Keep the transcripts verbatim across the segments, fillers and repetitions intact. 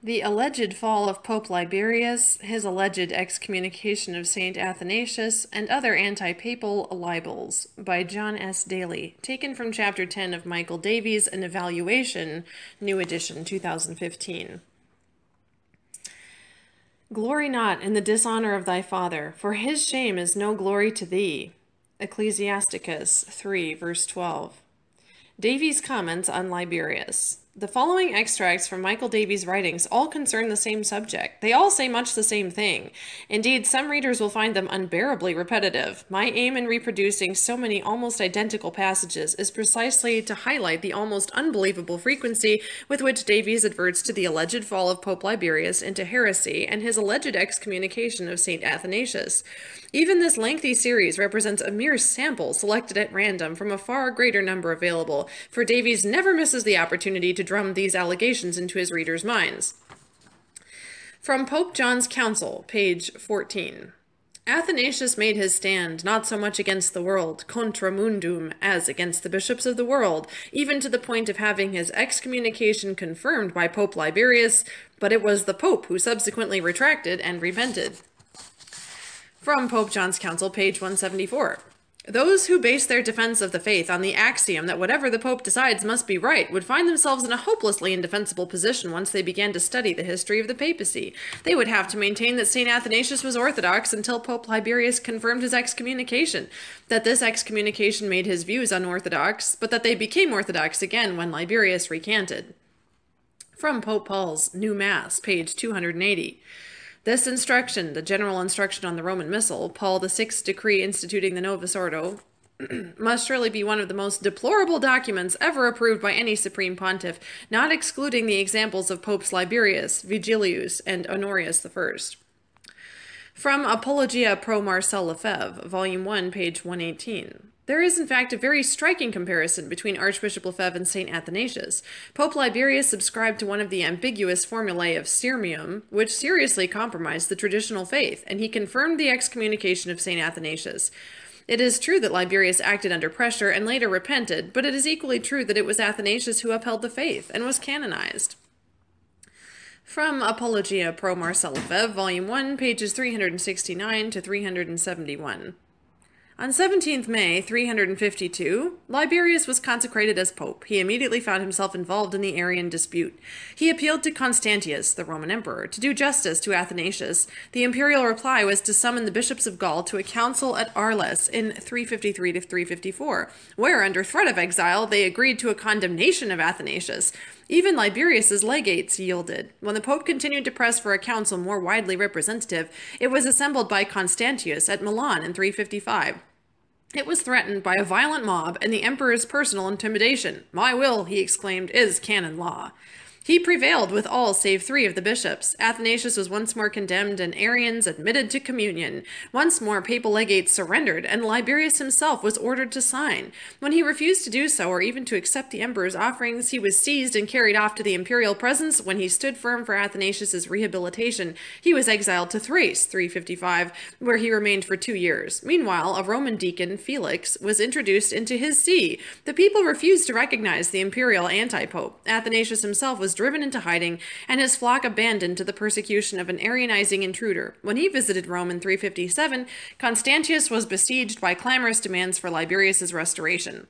The alleged fall of Pope Liberius, his alleged excommunication of Saint Athanasius, and other anti-papal libels, by John S. Daly, taken from Chapter ten of Michael Davies, An Evaluation, New Edition, two thousand fifteen. Glory not in the dishonor of thy father, for his shame is no glory to thee. Ecclesiasticus three, verse twelve. Davies comments on Liberius. The following extracts from Michael Davies' writings all concern the same subject. They all say much the same thing. Indeed, some readers will find them unbearably repetitive. My aim in reproducing so many almost identical passages is precisely to highlight the almost unbelievable frequency with which Davies adverts to the alleged fall of Pope Liberius into heresy and his alleged excommunication of Saint Athanasius. Even this lengthy series represents a mere sample selected at random from a far greater number available, for Davies never misses the opportunity to drum these allegations into his readers' minds. From Pope John's Council, page fourteen. Athanasius made his stand, not so much against the world, contra mundum, as against the bishops of the world, even to the point of having his excommunication confirmed by Pope Liberius, but it was the Pope who subsequently retracted and repented. From Pope John's Council, page one seventy-four. Those who base their defense of the faith on the axiom that whatever the Pope decides must be right would find themselves in a hopelessly indefensible position once they began to study the history of the papacy. They would have to maintain that Saint Athanasius was Orthodox until Pope Liberius confirmed his excommunication, that this excommunication made his views unorthodox, but that they became Orthodox again when Liberius recanted. From Pope Paul's New Mass, page two eighty. This instruction, the general instruction on the Roman Missal, Paul the Sixth's decree instituting the Novus Ordo, must surely be one of the most deplorable documents ever approved by any supreme pontiff, not excluding the examples of Popes Liberius, Vigilius, and Honorius the First. From Apologia pro Marcel Lefebvre, Volume one, page one eighteen. There is, in fact, a very striking comparison between Archbishop Lefebvre and Saint Athanasius. Pope Liberius subscribed to one of the ambiguous formulae of Sirmium, which seriously compromised the traditional faith, and he confirmed the excommunication of Saint Athanasius. It is true that Liberius acted under pressure and later repented, but it is equally true that it was Athanasius who upheld the faith and was canonized. From Apologia pro Marcel Lefebvre, Volume one, pages three sixty-nine to three seventy-one. On seventeenth May, three fifty-two, Liberius was consecrated as pope. He immediately found himself involved in the Arian dispute. He appealed to Constantius, the Roman emperor, to do justice to Athanasius. The imperial reply was to summon the bishops of Gaul to a council at Arles in three fifty-three to three fifty-four, where, under threat of exile, they agreed to a condemnation of Athanasius. Even Liberius's legates yielded. When the Pope continued to press for a council more widely representative, it was assembled by Constantius at Milan in three fifty-five. It was threatened by a violent mob and the emperor's personal intimidation. "My will," he exclaimed, "is canon law." He prevailed with all save three of the bishops. Athanasius was once more condemned and Arians admitted to communion. Once more papal legates surrendered, and Liberius himself was ordered to sign. When he refused to do so or even to accept the emperor's offerings, he was seized and carried off to the imperial presence. When he stood firm for Athanasius's rehabilitation, he was exiled to Thrace, three fifty-five, where he remained for two years. Meanwhile, a Roman deacon, Felix, was introduced into his see. The people refused to recognize the imperial anti-pope. Athanasius himself was driven into hiding, and his flock abandoned to the persecution of an Arianizing intruder. When he visited Rome in three fifty-seven, Constantius was besieged by clamorous demands for Liberius's restoration.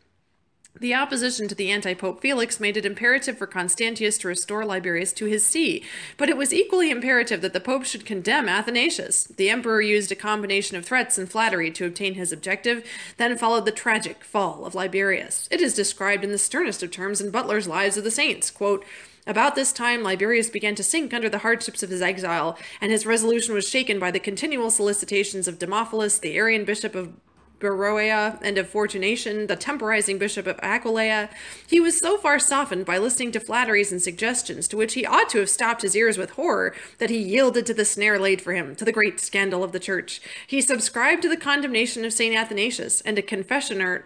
The opposition to the anti-pope Felix made it imperative for Constantius to restore Liberius to his see, but it was equally imperative that the pope should condemn Athanasius. The emperor used a combination of threats and flattery to obtain his objective, then followed the tragic fall of Liberius. It is described in the sternest of terms in Butler's Lives of the Saints, quote, "About this time Liberius began to sink under the hardships of his exile, and his resolution was shaken by the continual solicitations of Demophilus, the Arian bishop of Beroea, and of Fortunation, the temporizing bishop of Aquileia. He was so far softened by listening to flatteries and suggestions, to which he ought to have stopped his ears with horror, that he yielded to the snare laid for him, to the great scandal of the Church. He subscribed to the condemnation of Saint Athanasius, and a confessioner...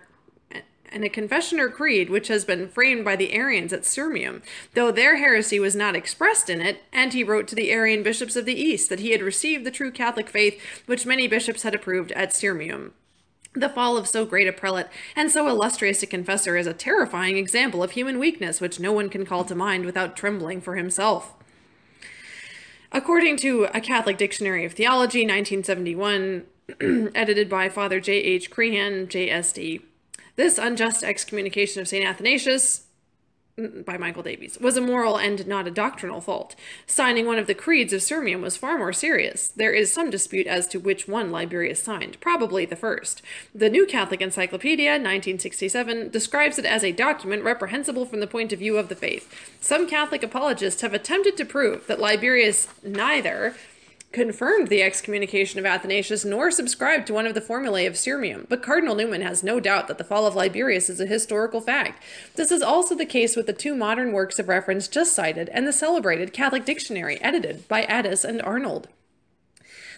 and a confessional creed which has been framed by the Arians at Sirmium, though their heresy was not expressed in it, and he wrote to the Arian bishops of the East that he had received the true Catholic faith which many bishops had approved at Sirmium. The fall of so great a prelate and so illustrious a confessor is a terrifying example of human weakness which no one can call to mind without trembling for himself." According to A Catholic Dictionary of Theology, nineteen seventy-one, edited by Father J H Crehan, J S D, this unjust excommunication of Saint Athanasius, by Michael Davies, was a moral and not a doctrinal fault. Signing one of the creeds of Sirmium was far more serious. There is some dispute as to which one Liberius signed, probably the first. The New Catholic Encyclopedia, nineteen sixty-seven, describes it as a document reprehensible from the point of view of the faith. Some Catholic apologists have attempted to prove that Liberius neither confirmed the excommunication of Athanasius nor subscribed to one of the formulae of Sirmium, but Cardinal Newman has no doubt that the fall of Liberius is a historical fact. This is also the case with the two modern works of reference just cited and the celebrated Catholic Dictionary edited by Addis and Arnold.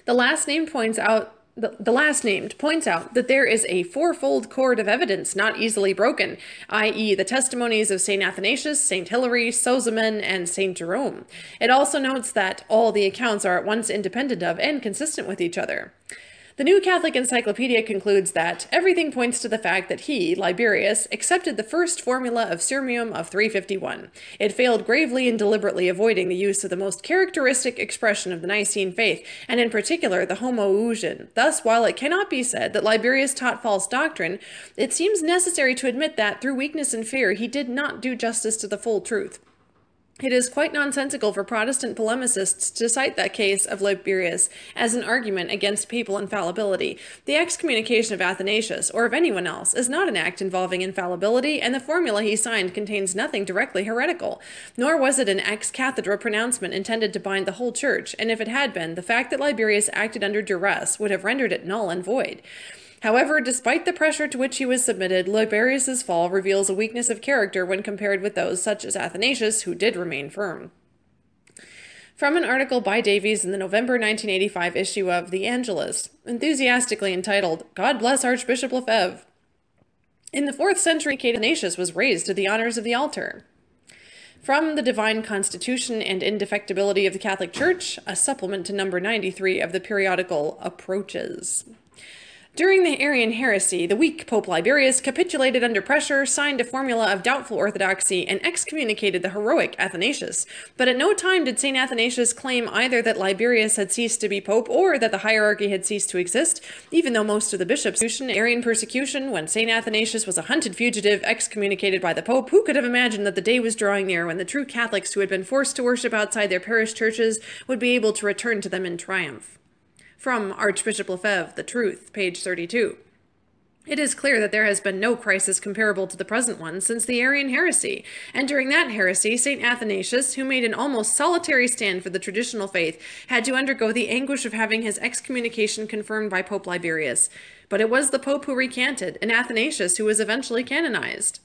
The last named points out The, the last named points out that there is a fourfold cord of evidence not easily broken, that is the testimonies of Saint Athanasius, Saint Hilary, Sozomen, and Saint Jerome. It also notes that all the accounts are at once independent of and consistent with each other. The New Catholic Encyclopedia concludes that everything points to the fact that he, Liberius, accepted the first formula of Sirmium of three fifty-one. It failed gravely in deliberately avoiding the use of the most characteristic expression of the Nicene faith, and in particular the homoousion. Thus, while it cannot be said that Liberius taught false doctrine, it seems necessary to admit that, through weakness and fear, he did not do justice to the full truth. It is quite nonsensical for Protestant polemicists to cite that case of Liberius as an argument against papal infallibility. The excommunication of Athanasius, or of anyone else, is not an act involving infallibility, and the formula he signed contains nothing directly heretical. Nor was it an ex cathedra pronouncement intended to bind the whole Church, and if it had been, the fact that Liberius acted under duress would have rendered it null and void. However, despite the pressure to which he was submitted, Liberius's fall reveals a weakness of character when compared with those such as Athanasius, who did remain firm. From an article by Davies in the November nineteen eighty-five issue of The Angelus, enthusiastically entitled, "God Bless Archbishop Lefebvre." In the fourth century, Athanasius was raised to the honors of the altar. From The Divine Constitution and Indefectibility of the Catholic Church, a supplement to number ninety-three of the periodical Approaches. During the Arian heresy, the weak Pope Liberius capitulated under pressure, signed a formula of doubtful orthodoxy, and excommunicated the heroic Athanasius. But at no time did Saint Athanasius claim either that Liberius had ceased to be pope or that the hierarchy had ceased to exist, even though most of the bishops in Arian persecution, when Saint Athanasius was a hunted fugitive excommunicated by the pope, who could have imagined that the day was drawing near when the true Catholics who had been forced to worship outside their parish churches would be able to return to them in triumph. From Archbishop Lefebvre, The Truth, page thirty-two. It is clear that there has been no crisis comparable to the present one since the Arian heresy, and during that heresy, Saint Athanasius, who made an almost solitary stand for the traditional faith, had to undergo the anguish of having his excommunication confirmed by Pope Liberius. But it was the Pope who recanted, and Athanasius who was eventually canonized.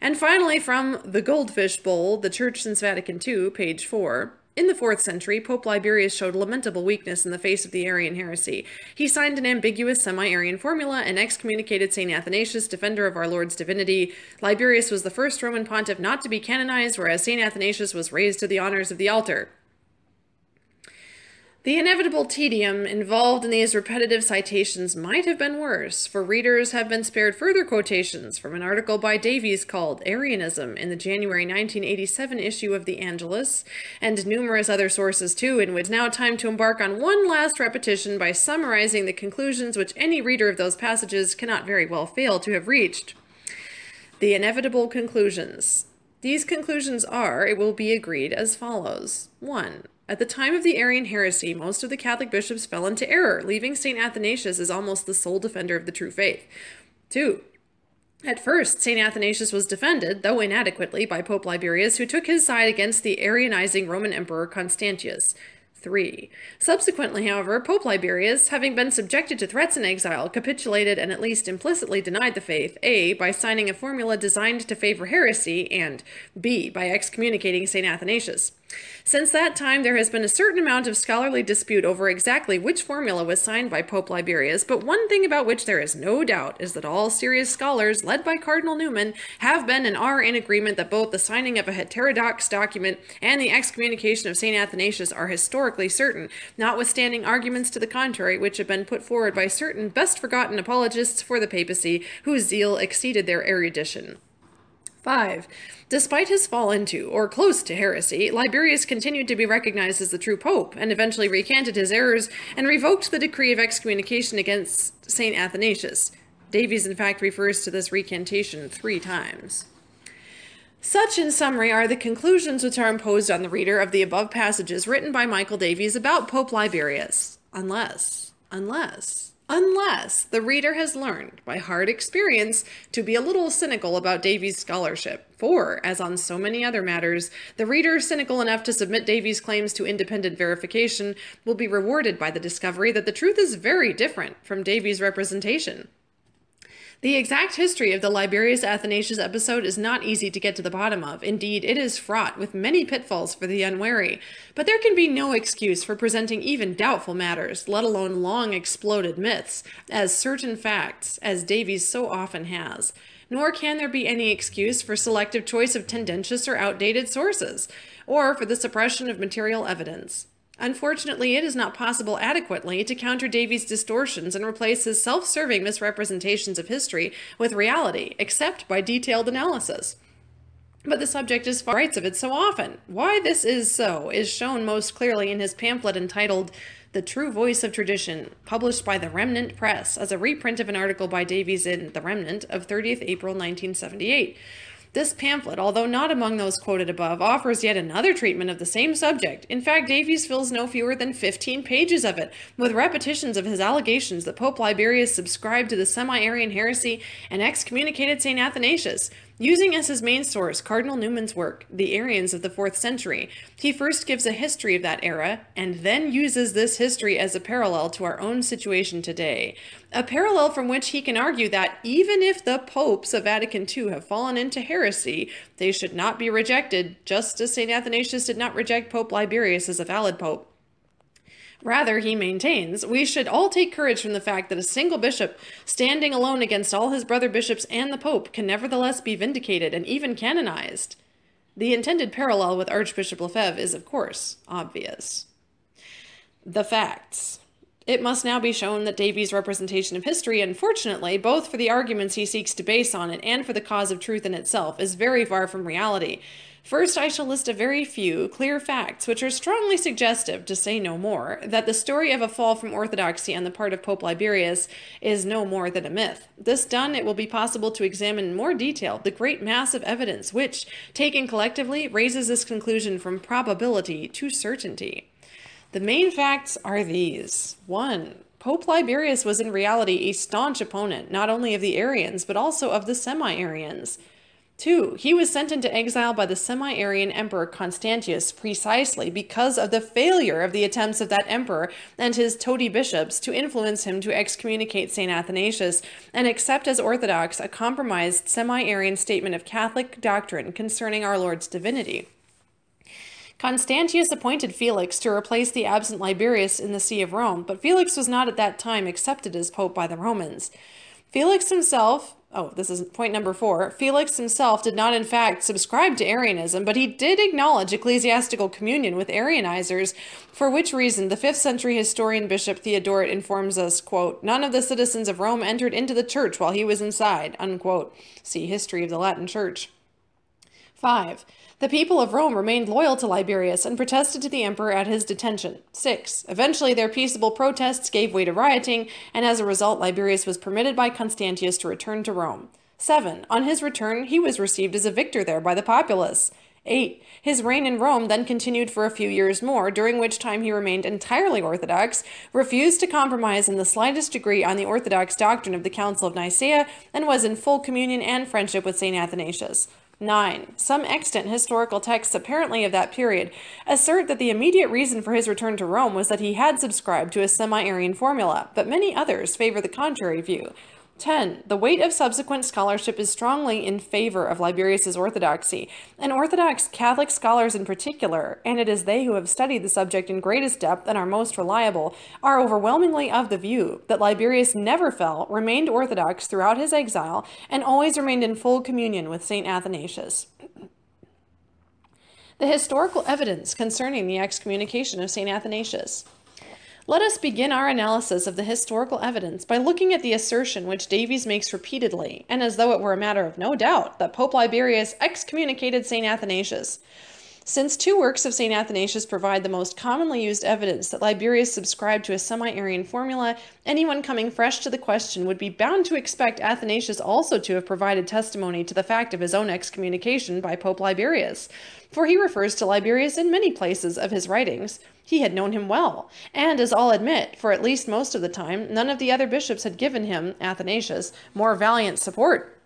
And finally, from The Goldfish Bowl, The Church Since Vatican Two, page four. In the fourth century, Pope Liberius showed lamentable weakness in the face of the Arian heresy. He signed an ambiguous semi-Arian formula and excommunicated Saint Athanasius, defender of our Lord's divinity. Liberius was the first Roman pontiff not to be canonized, whereas Saint Athanasius was raised to the honors of the altar. The inevitable tedium involved in these repetitive citations might have been worse, for readers have been spared further quotations from an article by Davies called Arianism in the January nineteen eighty-seven issue of The Angelus, and numerous other sources too, in which it's now time to embark on one last repetition by summarizing the conclusions which any reader of those passages cannot very well fail to have reached. The inevitable conclusions. These conclusions are, it will be agreed, as follows. one. At the time of the Arian heresy, most of the Catholic bishops fell into error, leaving Saint Athanasius as almost the sole defender of the true faith. two. At first, Saint Athanasius was defended, though inadequately, by Pope Liberius, who took his side against the Arianizing Roman Emperor Constantius. three. Subsequently, however, Pope Liberius, having been subjected to threats and exile, capitulated and at least implicitly denied the faith, A, by signing a formula designed to favor heresy, and B, by excommunicating Saint Athanasius. Since that time, there has been a certain amount of scholarly dispute over exactly which formula was signed by Pope Liberius, but one thing about which there is no doubt is that all serious scholars, led by Cardinal Newman, have been and are in agreement that both the signing of a heterodox document and the excommunication of Saint Athanasius are historically certain, notwithstanding arguments to the contrary which have been put forward by certain best-forgotten apologists for the papacy, whose zeal exceeded their erudition. five. Despite his fall into, or close to, heresy, Liberius continued to be recognized as the true pope, and eventually recanted his errors and revoked the decree of excommunication against Saint Athanasius. Davies, in fact, refers to this recantation three times. Such, in summary, are the conclusions which are imposed on the reader of the above passages written by Michael Davies about Pope Liberius, unless, unless, unless the reader has learned by hard experience to be a little cynical about Davies' scholarship, for, as on so many other matters, the reader cynical enough to submit Davies' claims to independent verification will be rewarded by the discovery that the truth is very different from Davies' representation. The exact history of the Liberius Athanasius episode is not easy to get to the bottom of. Indeed, it is fraught with many pitfalls for the unwary, but there can be no excuse for presenting even doubtful matters, let alone long exploded myths, as certain facts, as Davies so often has. Nor can there be any excuse for selective choice of tendentious or outdated sources, or for the suppression of material evidence. Unfortunately, it is not possible adequately to counter Davies' distortions and replace his self-serving misrepresentations of history with reality, except by detailed analysis. But the subject is far rights of it so often. Why this is so is shown most clearly in his pamphlet entitled The True Voice of Tradition, published by the Remnant Press as a reprint of an article by Davies in The Remnant of thirtieth April nineteen seventy-eight. This pamphlet, although not among those quoted above, offers yet another treatment of the same subject. In fact, Davies fills no fewer than fifteen pages of it, with repetitions of his allegations that Pope Liberius subscribed to the semi-Arian heresy and excommunicated Saint Athanasius. Using as his main source Cardinal Newman's work, The Arians of the Fourth Century, he first gives a history of that era, and then uses this history as a parallel to our own situation today. A parallel from which he can argue that even if the popes of Vatican Two have fallen into heresy, they should not be rejected, just as Saint Athanasius did not reject Pope Liberius as a valid pope. Rather, he maintains, we should all take courage from the fact that a single bishop, standing alone against all his brother bishops and the pope, can nevertheless be vindicated and even canonized. The intended parallel with Archbishop Lefebvre is, of course, obvious. The facts. It must now be shown that Davies' representation of history, unfortunately, both for the arguments he seeks to base on it and for the cause of truth in itself, is very far from reality. First, I shall list a very few clear facts which are strongly suggestive, to say no more, that the story of a fall from orthodoxy on the part of Pope Liberius is no more than a myth. This done, it will be possible to examine in more detail the great mass of evidence which, taken collectively, raises this conclusion from probability to certainty. The main facts are these. One. Pope Liberius was in reality a staunch opponent, not only of the Arians, but also of the semi-Arians. Two, he was sent into exile by the semi-Arian emperor Constantius precisely because of the failure of the attempts of that emperor and his toady bishops to influence him to excommunicate Saint Athanasius and accept as orthodox a compromised semi-Arian statement of Catholic doctrine concerning our Lord's divinity. Constantius appointed Felix to replace the absent Liberius in the See of Rome, but Felix was not at that time accepted as pope by the Romans. Felix himself... Oh, this is point number four. Felix himself did not, in fact, subscribe to Arianism, but he did acknowledge ecclesiastical communion with Arianizers, for which reason the fifth century historian Bishop Theodoret informs us, quote, none of the citizens of Rome entered into the church while he was inside, unquote. See History of the Latin Church. Five. The people of Rome remained loyal to Liberius and protested to the emperor at his detention. Six. Eventually, their peaceable protests gave way to rioting, and as a result, Liberius was permitted by Constantius to return to Rome. Seven. On his return, he was received as a victor there by the populace. Eight. His reign in Rome then continued for a few years more, during which time he remained entirely orthodox, refused to compromise in the slightest degree on the orthodox doctrine of the Council of Nicaea, and was in full communion and friendship with Saint Athanasius. Nine. Some extant historical texts, apparently of that period, assert that the immediate reason for his return to Rome was that he had subscribed to a semi-Arian formula, but many others favor the contrary view. Ten. The weight of subsequent scholarship is strongly in favor of Liberius's orthodoxy, and Orthodox Catholic scholars in particular, and it is they who have studied the subject in greatest depth and are most reliable, are overwhelmingly of the view that Liberius never fell, remained Orthodox throughout his exile, and always remained in full communion with Saint Athanasius. The historical evidence concerning the excommunication of Saint Athanasius. Let us begin our analysis of the historical evidence by looking at the assertion which Davies makes repeatedly, and as though it were a matter of no doubt, that Pope Liberius excommunicated Saint Athanasius. Since two works of Saint Athanasius provide the most commonly used evidence that Liberius subscribed to a semi-Arian formula, anyone coming fresh to the question would be bound to expect Athanasius also to have provided testimony to the fact of his own excommunication by Pope Liberius, for he refers to Liberius in many places of his writings. He had known him well, and, as all admit, for at least most of the time, none of the other bishops had given him, Athanasius, more valiant support.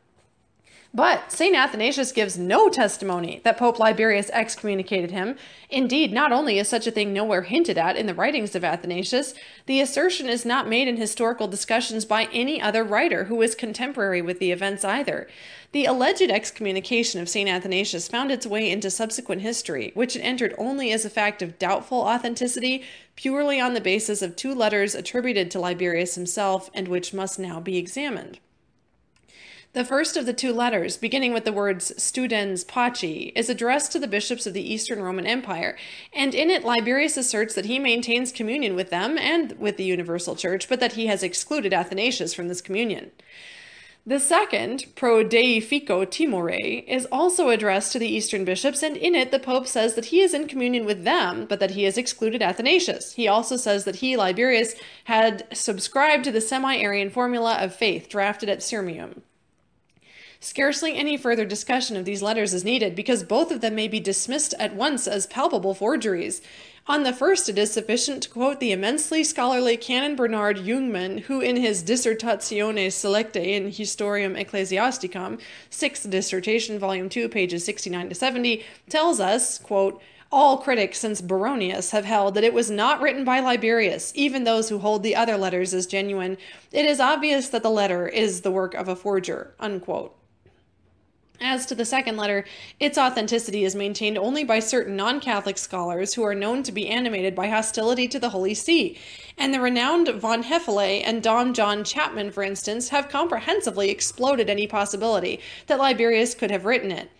But Saint Athanasius gives no testimony that Pope Liberius excommunicated him. Indeed, not only is such a thing nowhere hinted at in the writings of Athanasius, the assertion is not made in historical discussions by any other writer who is contemporary with the events either. The alleged excommunication of Saint Athanasius found its way into subsequent history, which it entered only as a fact of doubtful authenticity, purely on the basis of two letters attributed to Liberius himself, and which must now be examined. The first of the two letters, beginning with the words studens paci, is addressed to the bishops of the Eastern Roman Empire, and in it Liberius asserts that he maintains communion with them and with the Universal Church, but that he has excluded Athanasius from this communion. The second, pro deifico timore, is also addressed to the Eastern bishops, and in it the Pope says that he is in communion with them, but that he has excluded Athanasius. He also says that he, Liberius, had subscribed to the semi-Arian formula of faith drafted at Sirmium. Scarcely any further discussion of these letters is needed, because both of them may be dismissed at once as palpable forgeries. On the first, it is sufficient to quote the immensely scholarly Canon Bernard Jungmann, who in his Dissertatione Selecte in Historiam Ecclesiasticum, sixth Dissertation, Volume two, pages sixty-nine to seventy, tells us, quote, "All critics since Baronius have held that it was not written by Liberius, even those who hold the other letters as genuine. It is obvious that the letter is the work of a forger," unquote. As to the second letter, its authenticity is maintained only by certain non-Catholic scholars who are known to be animated by hostility to the Holy See, and the renowned von Hefele and Dom John Chapman, for instance, have comprehensively exploded any possibility that Liberius could have written it.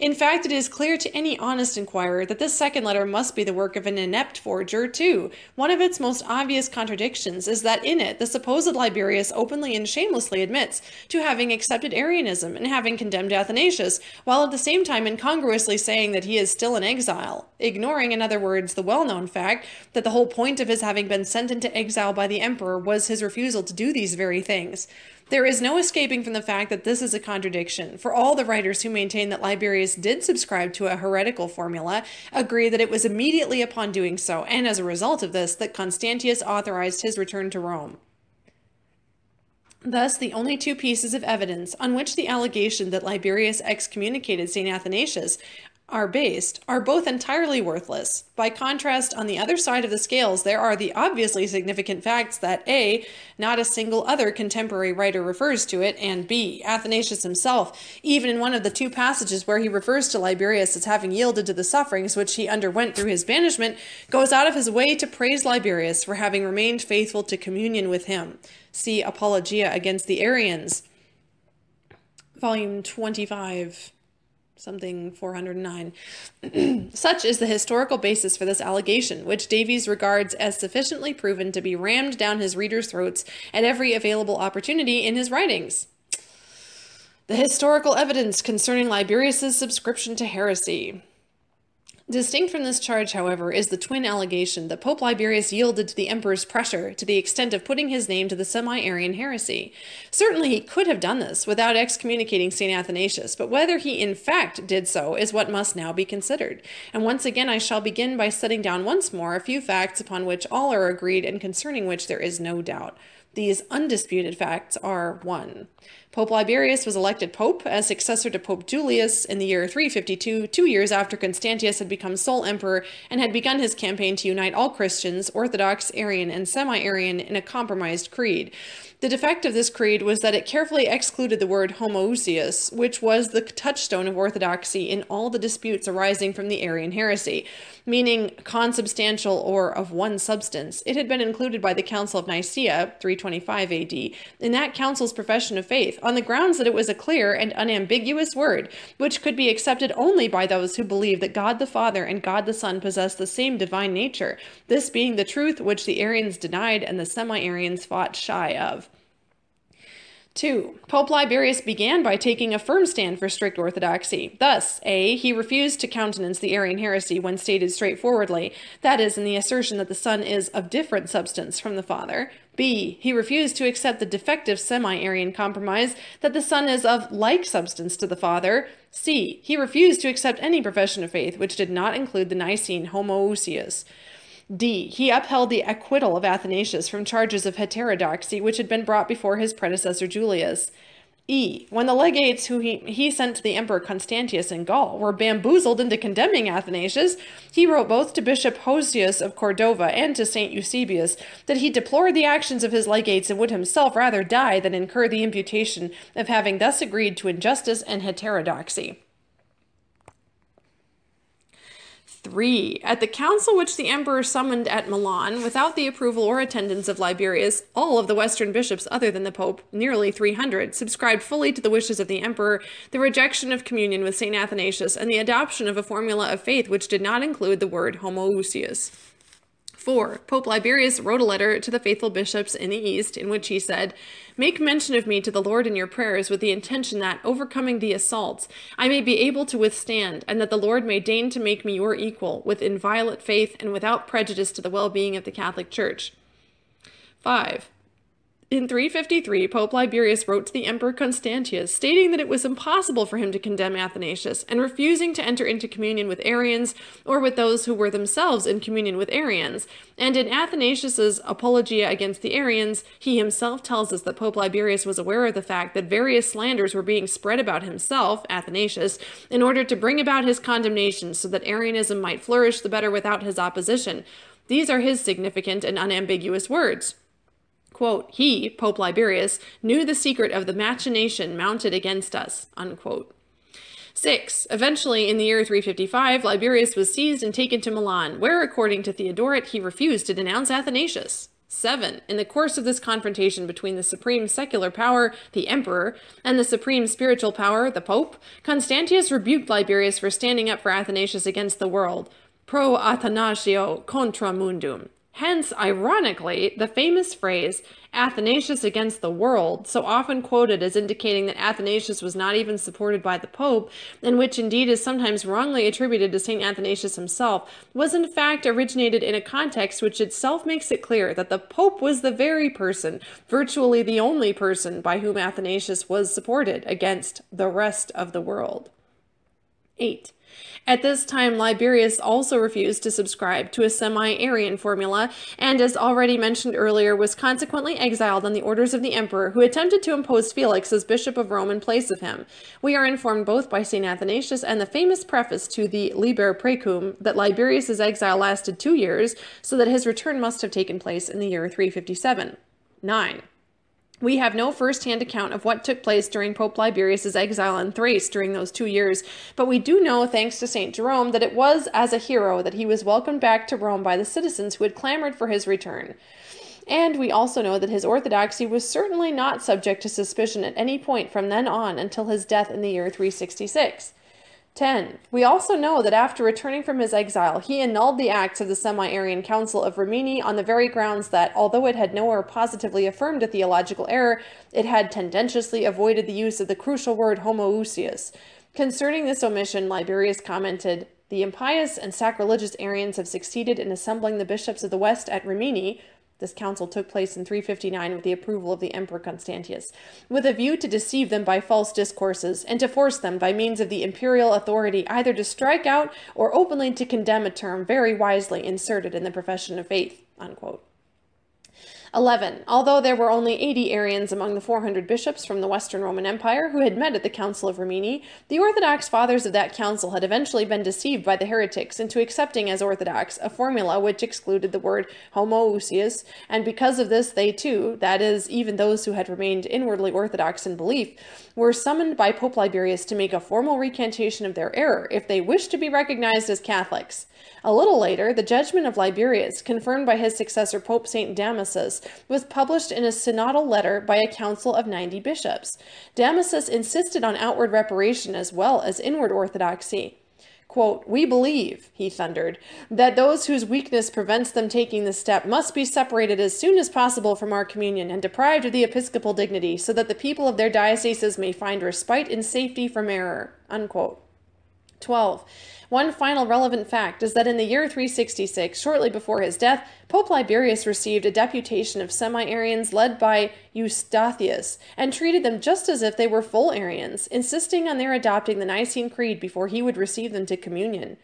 In fact, it is clear to any honest inquirer that this second letter must be the work of an inept forger, too. One of its most obvious contradictions is that in it the supposed Liberius openly and shamelessly admits to having accepted Arianism and having condemned Athanasius, while at the same time incongruously saying that he is still in exile, ignoring, in other words, the well-known fact that the whole point of his having been sent into exile by the emperor was his refusal to do these very things. There is no escaping from the fact that this is a contradiction, for all the writers who maintain that Liberius did subscribe to a heretical formula agree that it was immediately upon doing so, and as a result of this, that Constantius authorized his return to Rome. Thus, the only two pieces of evidence on which the allegation that Liberius excommunicated Saint Athanasius are based are both entirely worthless. By contrast, on the other side of the scales, there are the obviously significant facts that A, not a single other contemporary writer refers to it, and B, Athanasius himself, even in one of the two passages where he refers to Liberius as having yielded to the sufferings which he underwent through his banishment, goes out of his way to praise Liberius for having remained faithful to communion with him. See Apologia Against the Arians, Volume twenty-five. Something four hundred nine. Such is the historical basis for this allegation, which Davies regards as sufficiently proven to be rammed down his readers' throats at every available opportunity in his writings. The historical evidence concerning Liberius's subscription to heresy. Distinct from this charge, however, is the twin allegation that Pope Liberius yielded to the emperor's pressure to the extent of putting his name to the semi-Arian heresy. Certainly he could have done this without excommunicating Saint Athanasius, but whether he in fact did so is what must now be considered. And once again I shall begin by setting down once more a few facts upon which all are agreed and concerning which there is no doubt. These undisputed facts are one. Pope Liberius was elected pope as successor to Pope Julius in the year three fifty-two, two years after Constantius had become sole emperor and had begun his campaign to unite all Christians, Orthodox, Arian, and semi-Arian, in a compromised creed. The defect of this creed was that it carefully excluded the word homoousios, which was the touchstone of orthodoxy in all the disputes arising from the Arian heresy, meaning consubstantial or of one substance. It had been included by the Council of Nicaea, three twenty-five A D, in that council's profession of faith, on the grounds that it was a clear and unambiguous word, which could be accepted only by those who believe that God the Father and God the Son possess the same divine nature, this being the truth which the Arians denied and the semi-Arians fought shy of. Two, Pope Liberius began by taking a firm stand for strict orthodoxy. Thus, A, he refused to countenance the Arian heresy when stated straightforwardly, that is, in the assertion that the Son is of different substance from the Father. B, he refused to accept the defective semi-Arian compromise that the Son is of like substance to the Father. C, he refused to accept any profession of faith which did not include the Nicene homoousios. D, he upheld the acquittal of Athanasius from charges of heterodoxy which had been brought before his predecessor Julius. E, when the legates who he, he sent to the Emperor Constantius in Gaul were bamboozled into condemning Athanasius, he wrote both to Bishop Hosius of Cordova and to Saint Eusebius that he deplored the actions of his legates and would himself rather die than incur the imputation of having thus agreed to injustice and heterodoxy. Three, at the council which the emperor summoned at Milan, without the approval or attendance of Liberius, all of the Western bishops other than the Pope, nearly three hundred, subscribed fully to the wishes of the emperor, the rejection of communion with Saint Athanasius, and the adoption of a formula of faith which did not include the word homoousios. Four, Pope Liberius wrote a letter to the faithful bishops in the East in which he said, "Make mention of me to the Lord in your prayers with the intention that, overcoming the assaults, I may be able to withstand, and that the Lord may deign to make me your equal, with inviolate faith and without prejudice to the well-being of the Catholic Church." Five, in three fifty-three, Pope Liberius wrote to the Emperor Constantius, stating that it was impossible for him to condemn Athanasius, and refusing to enter into communion with Arians, or with those who were themselves in communion with Arians. And in Athanasius's Apologia against the Arians, he himself tells us that Pope Liberius was aware of the fact that various slanders were being spread about himself, Athanasius, in order to bring about his condemnation, so that Arianism might flourish the better without his opposition. These are his significant and unambiguous words. Quote, "He," Pope Liberius, "knew the secret of the machination mounted against us," unquote. Six, eventually, in the year three fifty-five, Liberius was seized and taken to Milan, where, according to Theodoret, he refused to denounce Athanasius. Seven, in the course of this confrontation between the supreme secular power, the emperor, and the supreme spiritual power, the pope, Constantius rebuked Liberius for standing up for Athanasius against the world, pro Athanasio contra mundum. Hence, ironically, the famous phrase, "Athanasius against the world," so often quoted as indicating that Athanasius was not even supported by the Pope, and which indeed is sometimes wrongly attributed to Saint Athanasius himself, was in fact originated in a context which itself makes it clear that the Pope was the very person, virtually the only person, by whom Athanasius was supported against the rest of the world. Eight. At this time, Liberius also refused to subscribe to a semi-Arian formula, and as already mentioned earlier, was consequently exiled on the orders of the emperor, who attempted to impose Felix as Bishop of Rome in place of him. We are informed both by Saint Athanasius and the famous preface to the Liber Precum that Liberius's exile lasted two years, so that his return must have taken place in the year three fifty-seven. Nine. We have no first-hand account of what took place during Pope Liberius's exile in Thrace during those two years, but we do know, thanks to Saint Jerome, that it was as a hero that he was welcomed back to Rome by the citizens who had clamored for his return. And we also know that his orthodoxy was certainly not subject to suspicion at any point from then on until his death in the year three sixty-six. ten. We also know that after returning from his exile, he annulled the acts of the semi-Arian Council of Rimini on the very grounds that, although it had nowhere positively affirmed a theological error, it had tendentiously avoided the use of the crucial word homoousios. Concerning this omission, Liberius commented, "The impious and sacrilegious Arians have succeeded in assembling the bishops of the West at Rimini." This council took place in three fifty-nine with the approval of the Emperor Constantius, with a view to deceive them by false discourses, and to force them by means of the imperial authority either to strike out or openly to condemn a term very wisely inserted in the profession of faith, unquote. eleven. Although there were only eighty Arians among the four hundred bishops from the Western Roman Empire who had met at the Council of Rimini, the Orthodox fathers of that council had eventually been deceived by the heretics into accepting as orthodox a formula which excluded the word homoousios, and because of this they too, that is, even those who had remained inwardly orthodox in belief, were summoned by Pope Liberius to make a formal recantation of their error if they wished to be recognized as Catholics. A little later, the judgment of Liberius, confirmed by his successor Pope Saint Damasus, Damasus was published in a synodal letter by a council of ninety bishops. Damasus insisted on outward reparation as well as inward orthodoxy. Quote, "We believe," he thundered, "that those whose weakness prevents them taking this step must be separated as soon as possible from our communion and deprived of the episcopal dignity, so that the people of their dioceses may find respite and safety from error." Unquote. twelve. One final relevant fact is that in the year three sixty-six, shortly before his death, Pope Liberius received a deputation of semi-Arians led by Eustathius and treated them just as if they were full Arians, insisting on their adopting the Nicene Creed before he would receive them to communion.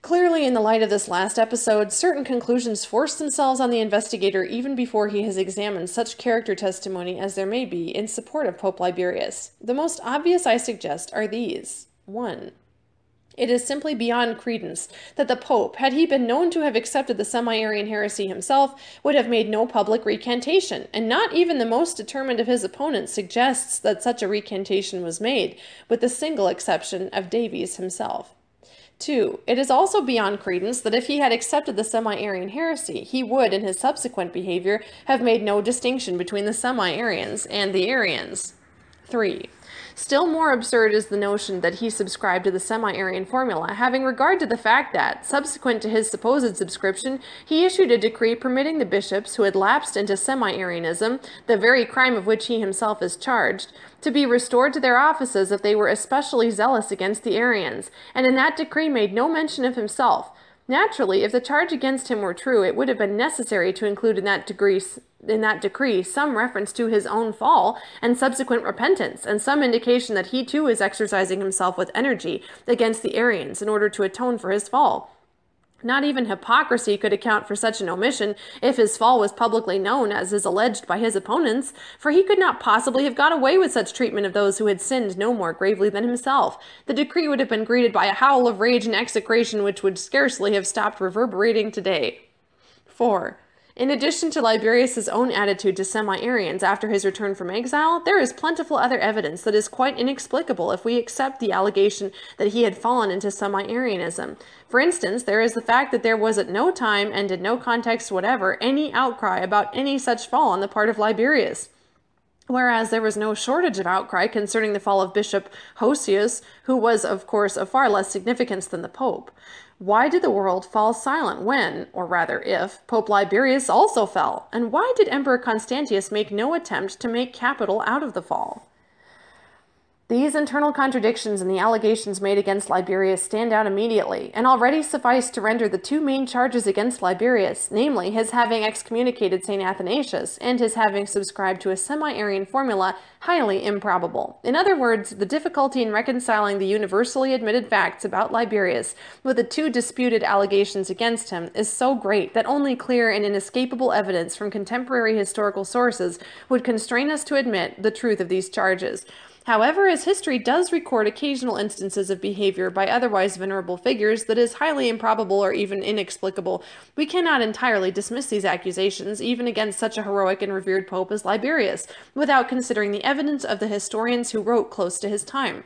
Clearly, in the light of this last episode, certain conclusions force themselves on the investigator even before he has examined such character testimony as there may be in support of Pope Liberius. The most obvious, I suggest, are these. one. It is simply beyond credence that the Pope, had he been known to have accepted the semi-Arian heresy himself, would have made no public recantation, and not even the most determined of his opponents suggests that such a recantation was made, with the single exception of Davies himself. two. It is also beyond credence that if he had accepted the semi-Arian heresy, he would, in his subsequent behavior, have made no distinction between the semi-Arians and the Arians. three. Still more absurd is the notion that he subscribed to the semi-Arian formula, having regard to the fact that, subsequent to his supposed subscription, he issued a decree permitting the bishops who had lapsed into semi-Arianism, the very crime of which he himself is charged, to be restored to their offices if they were especially zealous against the Arians, and in that decree made no mention of himself. Naturally, if the charge against him were true, it would have been necessary to include in that degree in that decree some reference to his own fall and subsequent repentance, and some indication that he too is exercising himself with energy against the Arians in order to atone for his fall. Not even hypocrisy could account for such an omission if his fall was publicly known, as is alleged by his opponents, for he could not possibly have got away with such treatment of those who had sinned no more gravely than himself. The decree would have been greeted by a howl of rage and execration which would scarcely have stopped reverberating today. four. In addition to Liberius's own attitude to semi-Arians after his return from exile, there is plentiful other evidence that is quite inexplicable if we accept the allegation that he had fallen into semi-Arianism. For instance, there is the fact that there was at no time and in no context whatever any outcry about any such fall on the part of Liberius, whereas there was no shortage of outcry concerning the fall of Bishop Hosius, who was, of course, of far less significance than the Pope. Why did the world fall silent when, or rather if, Pope Liberius also fell? And why did Emperor Constantius make no attempt to make capital out of the fall? These internal contradictions and the allegations made against Liberius stand out immediately, and already suffice to render the two main charges against Liberius, namely his having excommunicated Saint Athanasius and his having subscribed to a semi-Arian formula, highly improbable. In other words, the difficulty in reconciling the universally admitted facts about Liberius with the two disputed allegations against him is so great that only clear and inescapable evidence from contemporary historical sources would constrain us to admit the truth of these charges. However, as history does record occasional instances of behavior by otherwise venerable figures that is highly improbable or even inexplicable, we cannot entirely dismiss these accusations, even against such a heroic and revered pope as Liberius, without considering the evidence of the historians who wrote close to his time.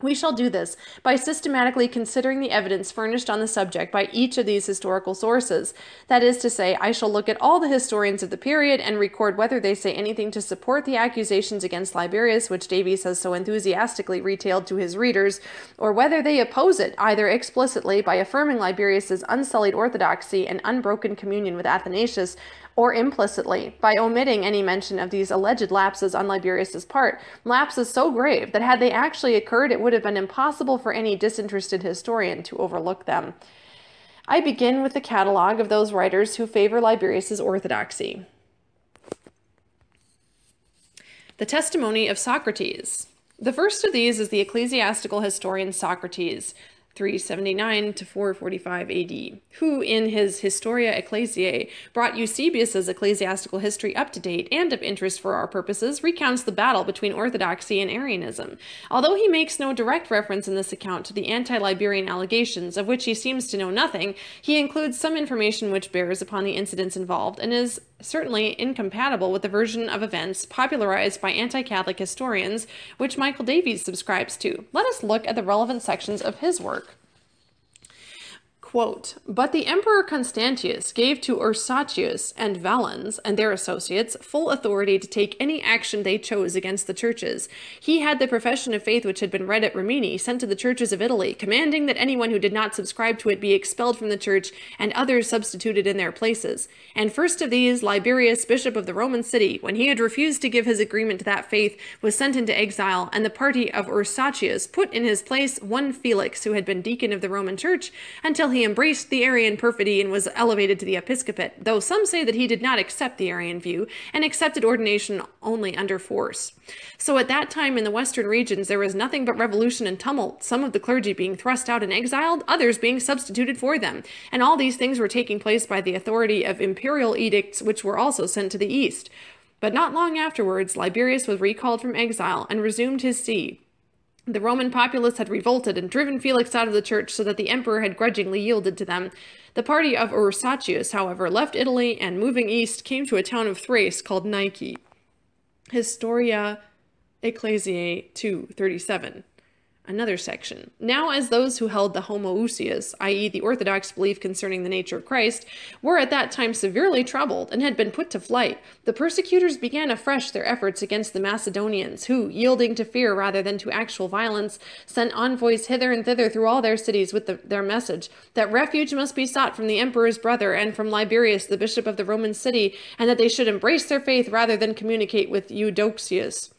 We shall do this by systematically considering the evidence furnished on the subject by each of these historical sources. That is to say, I shall look at all the historians of the period and record whether they say anything to support the accusations against Liberius, which Davies has so enthusiastically retailed to his readers, or whether they oppose it, either explicitly by affirming Liberius's unsullied orthodoxy and unbroken communion with Athanasius, or implicitly, by omitting any mention of these alleged lapses on Liberius's part, lapses so grave that had they actually occurred, it would have been impossible for any disinterested historian to overlook them. I begin with the catalogue of those writers who favor Liberius's orthodoxy. The testimony of Socrates. The first of these is the ecclesiastical historian Socrates, three seventy-nine to four forty-five A D, who in his Historia Ecclesiae brought Eusebius's ecclesiastical history up to date and of interest for our purposes, recounts the battle between orthodoxy and Arianism, although he makes no direct reference in this account to the anti-Liberian allegations, of which he seems to know nothing. He includes some information which bears upon the incidents involved and is certainly incompatible with the version of events popularized by anti-Catholic historians, which Michael Davies subscribes to. Let us look at the relevant sections of his work. Quote, "But the Emperor Constantius gave to Ursatius and Valens and their associates full authority to take any action they chose against the churches. He had the profession of faith which had been read at Rimini sent to the churches of Italy, commanding that anyone who did not subscribe to it be expelled from the church and others substituted in their places. And first of these, Liberius, bishop of the Roman city, when he had refused to give his agreement to that faith, was sent into exile, and the party of Ursatius put in his place one Felix, who had been deacon of the Roman church, until he embraced the Arian perfidy and was elevated to the episcopate, though some say that he did not accept the Arian view and accepted ordination only under force. So at that time in the western regions there was nothing but revolution and tumult, some of the clergy being thrust out and exiled, others being substituted for them, and all these things were taking place by the authority of imperial edicts which were also sent to the east. But not long afterwards Liberius was recalled from exile and resumed his see. The Roman populace had revolted and driven Felix out of the church, so that the emperor had grudgingly yielded to them. The party of Ursatius, however, left Italy and, moving east, came to a town of Thrace called Nike." Historia Ecclesiae two thirty-seven. Another section. "Now as those who held the homoousios, that is the orthodox belief concerning the nature of Christ, were at that time severely troubled and had been put to flight, the persecutors began afresh their efforts against the Macedonians, who, yielding to fear rather than to actual violence, sent envoys hither and thither through all their cities with the, their message that refuge must be sought from the emperor's brother and from Liberius, the bishop of the Roman city, and that they should embrace their faith rather than communicate with Eudoxius.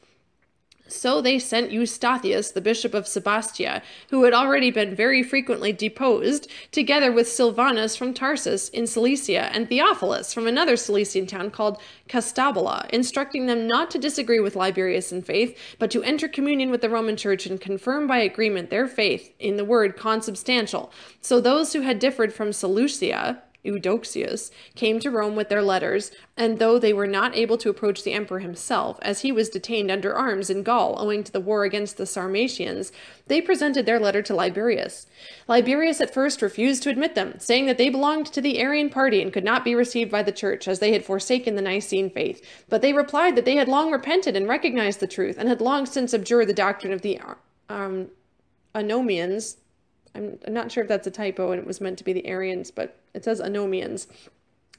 So they sent Eustathius, the bishop of Sebastia, who had already been very frequently deposed, together with Silvanus from Tarsus in Cilicia, and Theophilus from another Cilician town called Castabala, instructing them not to disagree with Liberius in faith, but to enter communion with the Roman Church and confirm by agreement their faith in the word consubstantial. So those who had differed from Seleucia, Eudoxius, came to Rome with their letters, and though they were not able to approach the emperor himself, as he was detained under arms in Gaul owing to the war against the Sarmatians, they presented their letter to Liberius. Liberius at first refused to admit them, saying that they belonged to the Arian party and could not be received by the church, as they had forsaken the Nicene faith. But they replied that they had long repented and recognized the truth, and had long since abjured the doctrine of the um, Anomians. I'm not sure if that's a typo and it was meant to be the Arians, but it says Anomians.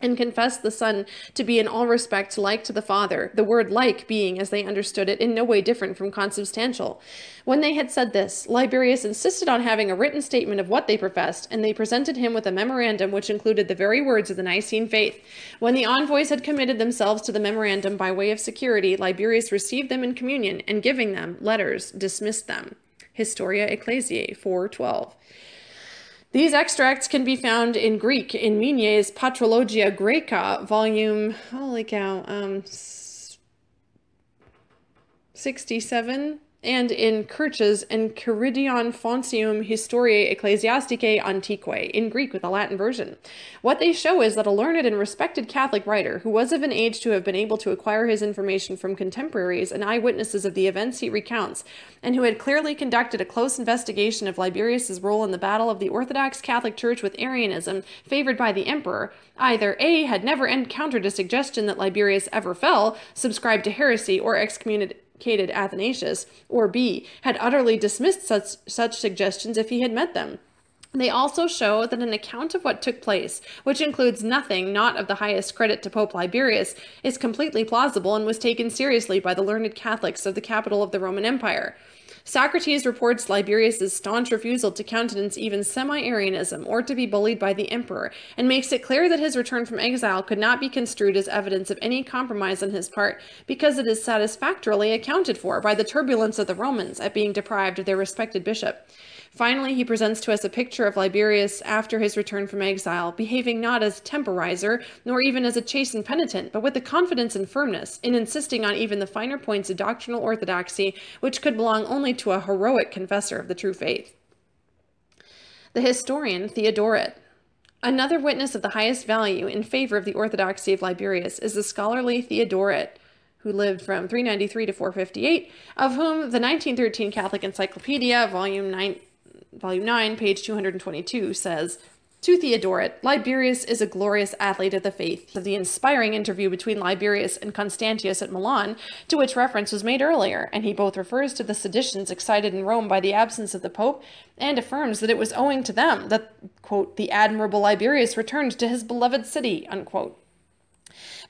And confessed the Son to be in all respects like to the Father, the word like being, as they understood it, in no way different from consubstantial. When they had said this, Liberius insisted on having a written statement of what they professed, and they presented him with a memorandum which included the very words of the Nicene faith. When the envoys had committed themselves to the memorandum by way of security, Liberius received them in communion, and giving them letters, dismissed them. Historia Ecclesiae four twelve. These extracts can be found in Greek in Migne's Patrologia Graeca, volume, holy cow, um, sixty-seven, and in Kirch's Enchiridion Foncium Historiae Ecclesiasticae Antiquae, in Greek with a Latin version. What they show is that a learned and respected Catholic writer, who was of an age to have been able to acquire his information from contemporaries and eyewitnesses of the events he recounts, and who had clearly conducted a close investigation of Liberius's role in the battle of the Orthodox Catholic Church with Arianism favored by the emperor, either A, had never encountered a suggestion that Liberius ever fell, subscribed to heresy, or excommunicated Athanasius, or B, had utterly dismissed such, such suggestions if he had met them. They also show that an account of what took place, which includes nothing not of the highest credit to Pope Liberius, is completely plausible and was taken seriously by the learned Catholics of the capital of the Roman Empire. Socrates reports Liberius's staunch refusal to countenance even semi-Arianism or to be bullied by the emperor, and makes it clear that his return from exile could not be construed as evidence of any compromise on his part, because it is satisfactorily accounted for by the turbulence of the Romans at being deprived of their respected bishop. Finally, he presents to us a picture of Liberius after his return from exile, behaving not as a temporizer, nor even as a chastened penitent, but with a confidence and firmness, in insisting on even the finer points of doctrinal orthodoxy, which could belong only to a heroic confessor of the true faith. The historian Theodoret. Another witness of the highest value in favor of the orthodoxy of Liberius is the scholarly Theodoret, who lived from three ninety-three to four fifty-eight, of whom the nineteen thirteen Catholic Encyclopedia, volume nine, Volume nine, page two hundred twenty-two, says, To Theodoret, Liberius is a glorious athlete of the faith. The inspiring interview between Liberius and Constantius at Milan, to which reference was made earlier, and he both refers to the seditions excited in Rome by the absence of the Pope, and affirms that it was owing to them that, quote, the admirable Liberius returned to his beloved city, unquote.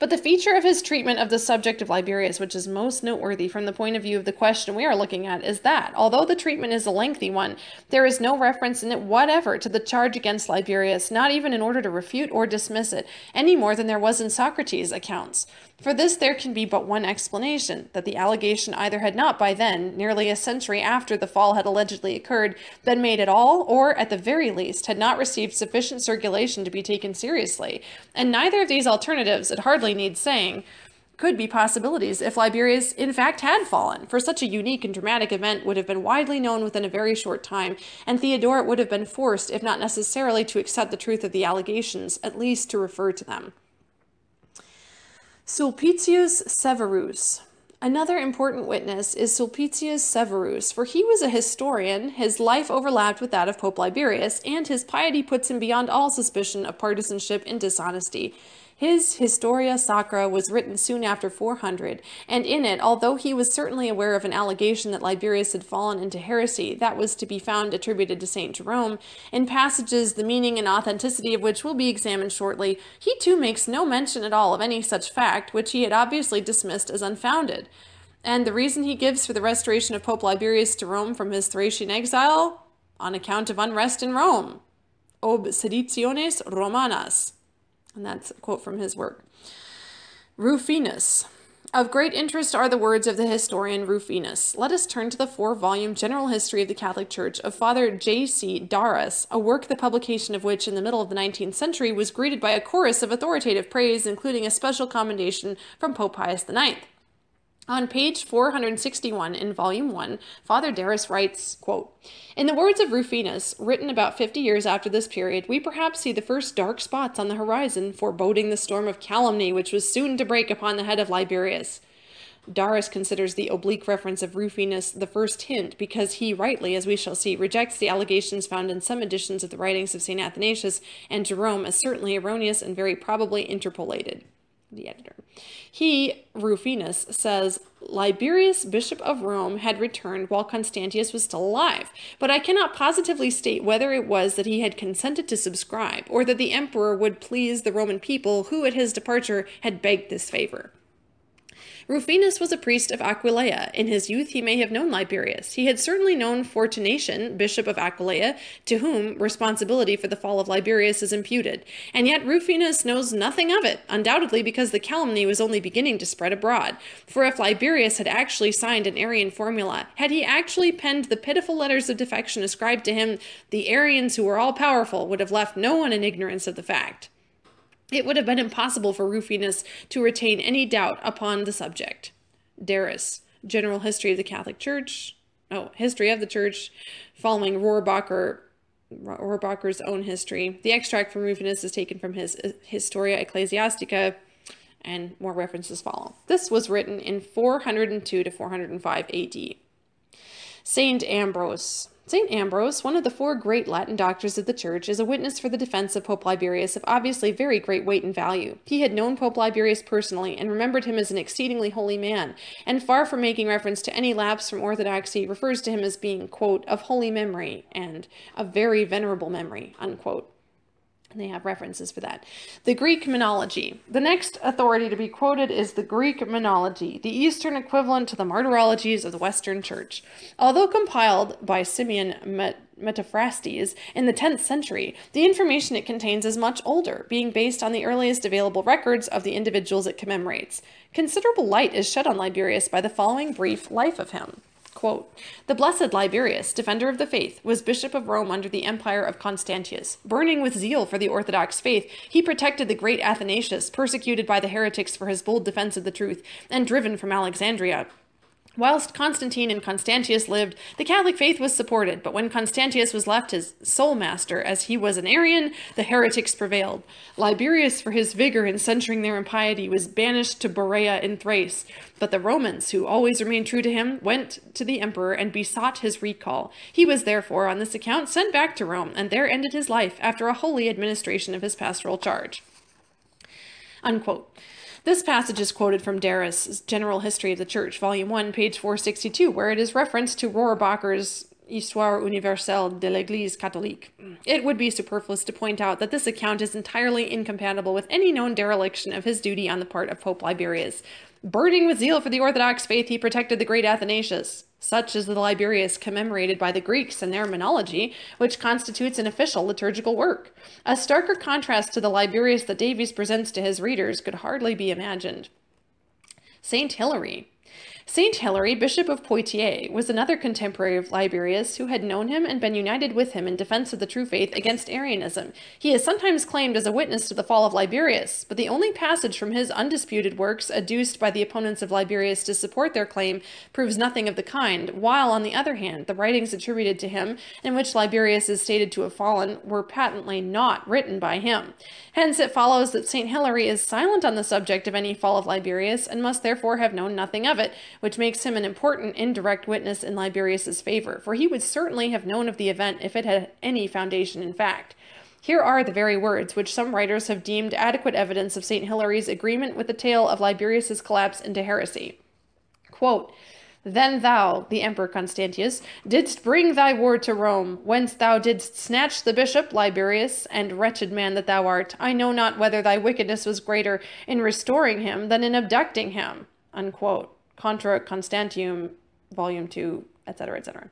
But the feature of his treatment of the subject of Liberius, which is most noteworthy from the point of view of the question we are looking at, is that, although the treatment is a lengthy one, there is no reference in it whatever to the charge against Liberius, not even in order to refute or dismiss it, any more than there was in Socrates' accounts. For this there can be but one explanation, that the allegation either had not by then, nearly a century after the fall had allegedly occurred, been made at all, or, at the very least, had not received sufficient circulation to be taken seriously, and neither of these alternatives, it hardly needs saying, could be possibilities if Liberius in fact had fallen, for such a unique and dramatic event would have been widely known within a very short time, and Theodoret would have been forced, if not necessarily to accept the truth of the allegations, at least to refer to them. Sulpicius Severus. Another important witness is Sulpicius Severus, for he was a historian, his life overlapped with that of Pope Liberius, and his piety puts him beyond all suspicion of partisanship and dishonesty. His Historia Sacra was written soon after four hundred, and in it, although he was certainly aware of an allegation that Liberius had fallen into heresy, that was to be found attributed to Saint Jerome, in passages the meaning and authenticity of which will be examined shortly, he too makes no mention at all of any such fact, which he had obviously dismissed as unfounded. And the reason he gives for the restoration of Pope Liberius to Rome from his Thracian exile? On account of unrest in Rome. Ob seditiones Romanas. And that's a quote from his work. Rufinus. Of great interest are the words of the historian Rufinus. Let us turn to the four-volume General History of the Catholic Church of Father J C Darras, a work the publication of which in the middle of the nineteenth century was greeted by a chorus of authoritative praise, including a special commendation from Pope Pius the ninth. On page four hundred sixty-one in Volume one, Father Darras writes, quote, in the words of Rufinus, written about fifty years after this period, we perhaps see the first dark spots on the horizon, foreboding the storm of calumny which was soon to break upon the head of Liberius. Darras considers the oblique reference of Rufinus the first hint because he rightly, as we shall see, rejects the allegations found in some editions of the writings of Saint Athanasius and Jerome as certainly erroneous and very probably interpolated. The editor. He, Rufinus, says, Liberius, Bishop of Rome, had returned while Constantius was still alive, but I cannot positively state whether it was that he had consented to subscribe, or that the emperor would please the Roman people who at his departure had begged this favor. Rufinus was a priest of Aquileia. In his youth he may have known Liberius. He had certainly known Fortunation, bishop of Aquileia, to whom responsibility for the fall of Liberius is imputed. And yet Rufinus knows nothing of it, undoubtedly because the calumny was only beginning to spread abroad. For if Liberius had actually signed an Arian formula, had he actually penned the pitiful letters of defection ascribed to him, the Arians who were all powerful would have left no one in ignorance of the fact. It would have been impossible for Rufinus to retain any doubt upon the subject. Darras, General History of the Catholic Church, oh, History of the Church, following Rohrbacher, Rohrbacher's own history. The extract from Rufinus is taken from his Historia Ecclesiastica, and more references follow. This was written in four hundred two to four hundred five A D. Saint Ambrose. Saint Ambrose, one of the four great Latin doctors of the Church, is a witness for the defense of Pope Liberius of obviously very great weight and value. He had known Pope Liberius personally and remembered him as an exceedingly holy man, and far from making reference to any lapse from orthodoxy, refers to him as being, quote, of holy memory and of very venerable memory, unquote. And they have references for that. The Greek Minology. The next authority to be quoted is the Greek Minology, the Eastern equivalent to the Martyrologies of the Western Church. Although compiled by Simeon Met Metaphrastes in the tenth century, the information it contains is much older, being based on the earliest available records of the individuals it commemorates. Considerable light is shed on Liberius by the following brief life of him. Quote, the blessed Liberius, defender of the faith, was bishop of Rome under the empire of Constantius. Burning with zeal for the Orthodox faith, he protected the great Athanasius, persecuted by the heretics for his bold defense of the truth, and driven from Alexandria. Whilst Constantine and Constantius lived, the Catholic faith was supported, but when Constantius was left his sole master, as he was an Arian, the heretics prevailed. Liberius, for his vigor in censuring their impiety, was banished to Berea in Thrace, but the Romans, who always remained true to him, went to the emperor and besought his recall. He was therefore, on this account, sent back to Rome, and there ended his life after a holy administration of his pastoral charge." Unquote. This passage is quoted from Darus's General History of the Church, Volume one, page four sixty-two, where it is referenced to Rohrbacher's Histoire universelle de l'Église catholique. It would be superfluous to point out that this account is entirely incompatible with any known dereliction of his duty on the part of Pope Liberius. Burning with zeal for the Orthodox faith, he protected the great Athanasius, such as the Liberius commemorated by the Greeks in their Manology, which constitutes an official liturgical work. A starker contrast to the Liberius that Davies presents to his readers could hardly be imagined. Saint Hilary. Saint Hilary, Bishop of Poitiers, was another contemporary of Liberius who had known him and been united with him in defense of the true faith against Arianism. He is sometimes claimed as a witness to the fall of Liberius, but the only passage from his undisputed works adduced by the opponents of Liberius to support their claim proves nothing of the kind, while, on the other hand, the writings attributed to him, in which Liberius is stated to have fallen, were patently not written by him. Hence it follows that Saint Hilary is silent on the subject of any fall of Liberius and must therefore have known nothing of it, which makes him an important indirect witness in Liberius's favor, for he would certainly have known of the event if it had any foundation in fact. Here are the very words which some writers have deemed adequate evidence of Saint Hilary's agreement with the tale of Liberius's collapse into heresy. Quote, "Then thou, the Emperor Constantius, didst bring thy word to Rome, whence thou didst snatch the bishop, Liberius, and wretched man that thou art, I know not whether thy wickedness was greater in restoring him than in abducting him." Unquote. Contra Constantium, Volume two, et cetera, et cetera.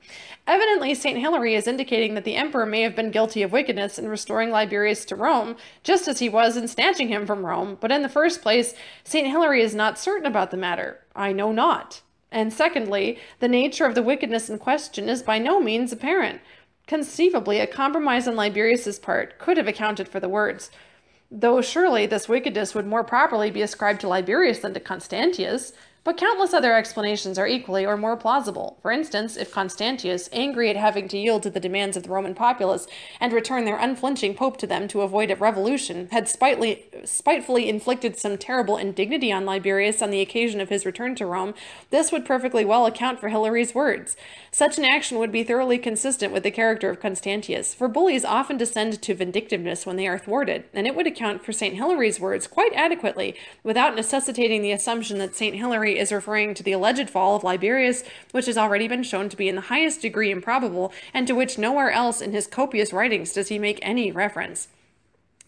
Evidently, Saint Hilary is indicating that the emperor may have been guilty of wickedness in restoring Liberius to Rome, just as he was in snatching him from Rome, but in the first place, Saint Hilary is not certain about the matter. I know not. And secondly, the nature of the wickedness in question is by no means apparent. Conceivably, a compromise on Liberius's part could have accounted for the words, though surely this wickedness would more properly be ascribed to Liberius than to Constantius. But countless other explanations are equally or more plausible. For instance, if Constantius, angry at having to yield to the demands of the Roman populace and return their unflinching pope to them to avoid a revolution, had spitefully, spitefully inflicted some terrible indignity on Liberius on the occasion of his return to Rome, this would perfectly well account for Hilary's words. Such an action would be thoroughly consistent with the character of Constantius, for bullies often descend to vindictiveness when they are thwarted, and it would account for Saint Hilary's words quite adequately, without necessitating the assumption that Saint Hilary is referring to the alleged fall of Liberius, which has already been shown to be in the highest degree improbable, and to which nowhere else in his copious writings does he make any reference.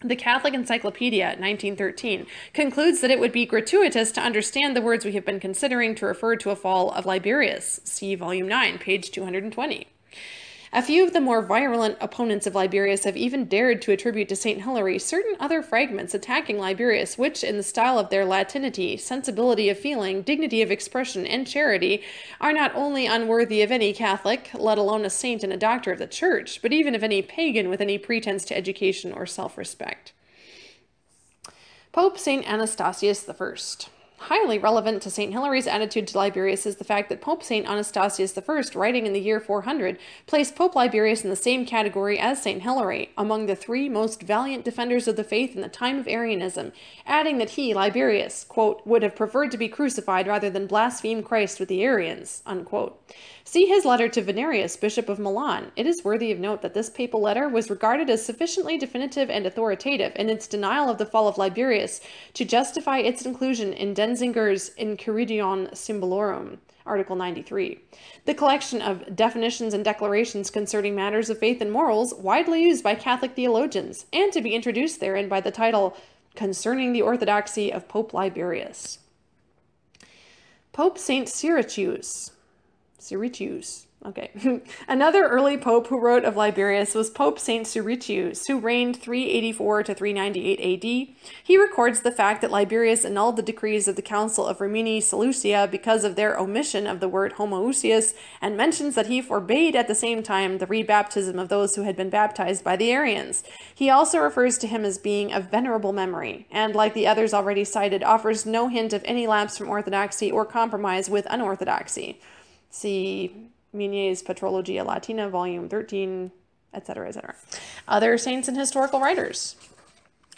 The Catholic Encyclopedia, nineteen thirteen, concludes that it would be gratuitous to understand the words we have been considering to refer to a fall of Liberius. See Volume nine, page two hundred twenty. A few of the more virulent opponents of Liberius have even dared to attribute to Saint Hilary certain other fragments attacking Liberius, which, in the style of their Latinity, sensibility of feeling, dignity of expression, and charity, are not only unworthy of any Catholic, let alone a saint and a doctor of the Church, but even of any pagan with any pretense to education or self-respect. Pope Saint Anastasius I. Highly relevant to Saint Hilary's attitude to Liberius is the fact that Pope Saint Anastasius I, writing in the year four hundred, placed Pope Liberius in the same category as Saint Hilary, among the three most valiant defenders of the faith in the time of Arianism, adding that he, Liberius, quote, would have preferred to be crucified rather than blaspheme Christ with the Arians, unquote. See his letter to Venerius, Bishop of Milan. It is worthy of note that this papal letter was regarded as sufficiently definitive and authoritative in its denial of the fall of Liberius to justify its inclusion in Denzinger's Enchiridion Symbolorum, Article ninety-three. The collection of definitions and declarations concerning matters of faith and morals, widely used by Catholic theologians, and to be introduced therein by the title, Concerning the Orthodoxy of Pope Liberius. Pope Saint Siricius. Siricius. Okay. Another early pope who wrote of Liberius was Pope Saint Siricius, who reigned three eighty-four to three ninety-eight A D. He records the fact that Liberius annulled the decrees of the Council of Rimini Seleucia because of their omission of the word homoousios, and mentions that he forbade at the same time the rebaptism of those who had been baptized by the Arians. He also refers to him as being of venerable memory, and like the others already cited, offers no hint of any lapse from orthodoxy or compromise with unorthodoxy. See Migne's Patrologia Latina, Volume thirteen, et cetera, et cetera. Other saints and historical writers.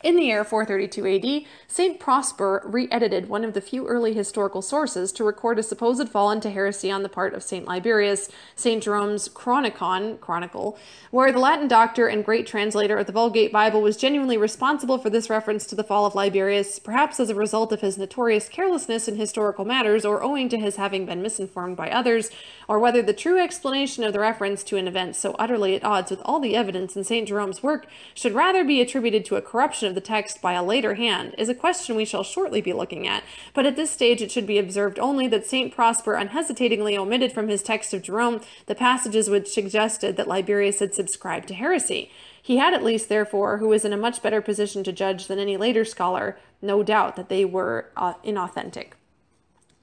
In the year four thirty-two A D, Saint Prosper re-edited one of the few early historical sources to record a supposed fall into heresy on the part of Saint Liberius, Saint Jerome's Chronicon, Chronicle, where the Latin doctor and great translator of the Vulgate Bible was genuinely responsible for this reference to the fall of Liberius, perhaps as a result of his notorious carelessness in historical matters or owing to his having been misinformed by others, or whether the true explanation of the reference to an event so utterly at odds with all the evidence in Saint Jerome's work should rather be attributed to a corruption of the text by a later hand is a question we shall shortly be looking at, but at this stage it should be observed only that Saint Prosper unhesitatingly omitted from his text of Jerome the passages which suggested that Liberius had subscribed to heresy. He had at least, therefore, who was in a much better position to judge than any later scholar, no doubt that they were uh, inauthentic.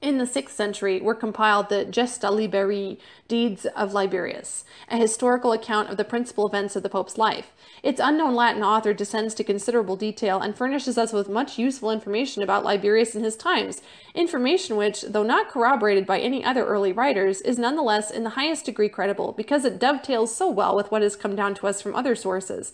In the sixth century were compiled the Gesta Liberii, Deeds of Liberius, a historical account of the principal events of the Pope's life. Its unknown Latin author descends to considerable detail and furnishes us with much useful information about Liberius and his times, information which, though not corroborated by any other early writers, is nonetheless in the highest degree credible because it dovetails so well with what has come down to us from other sources.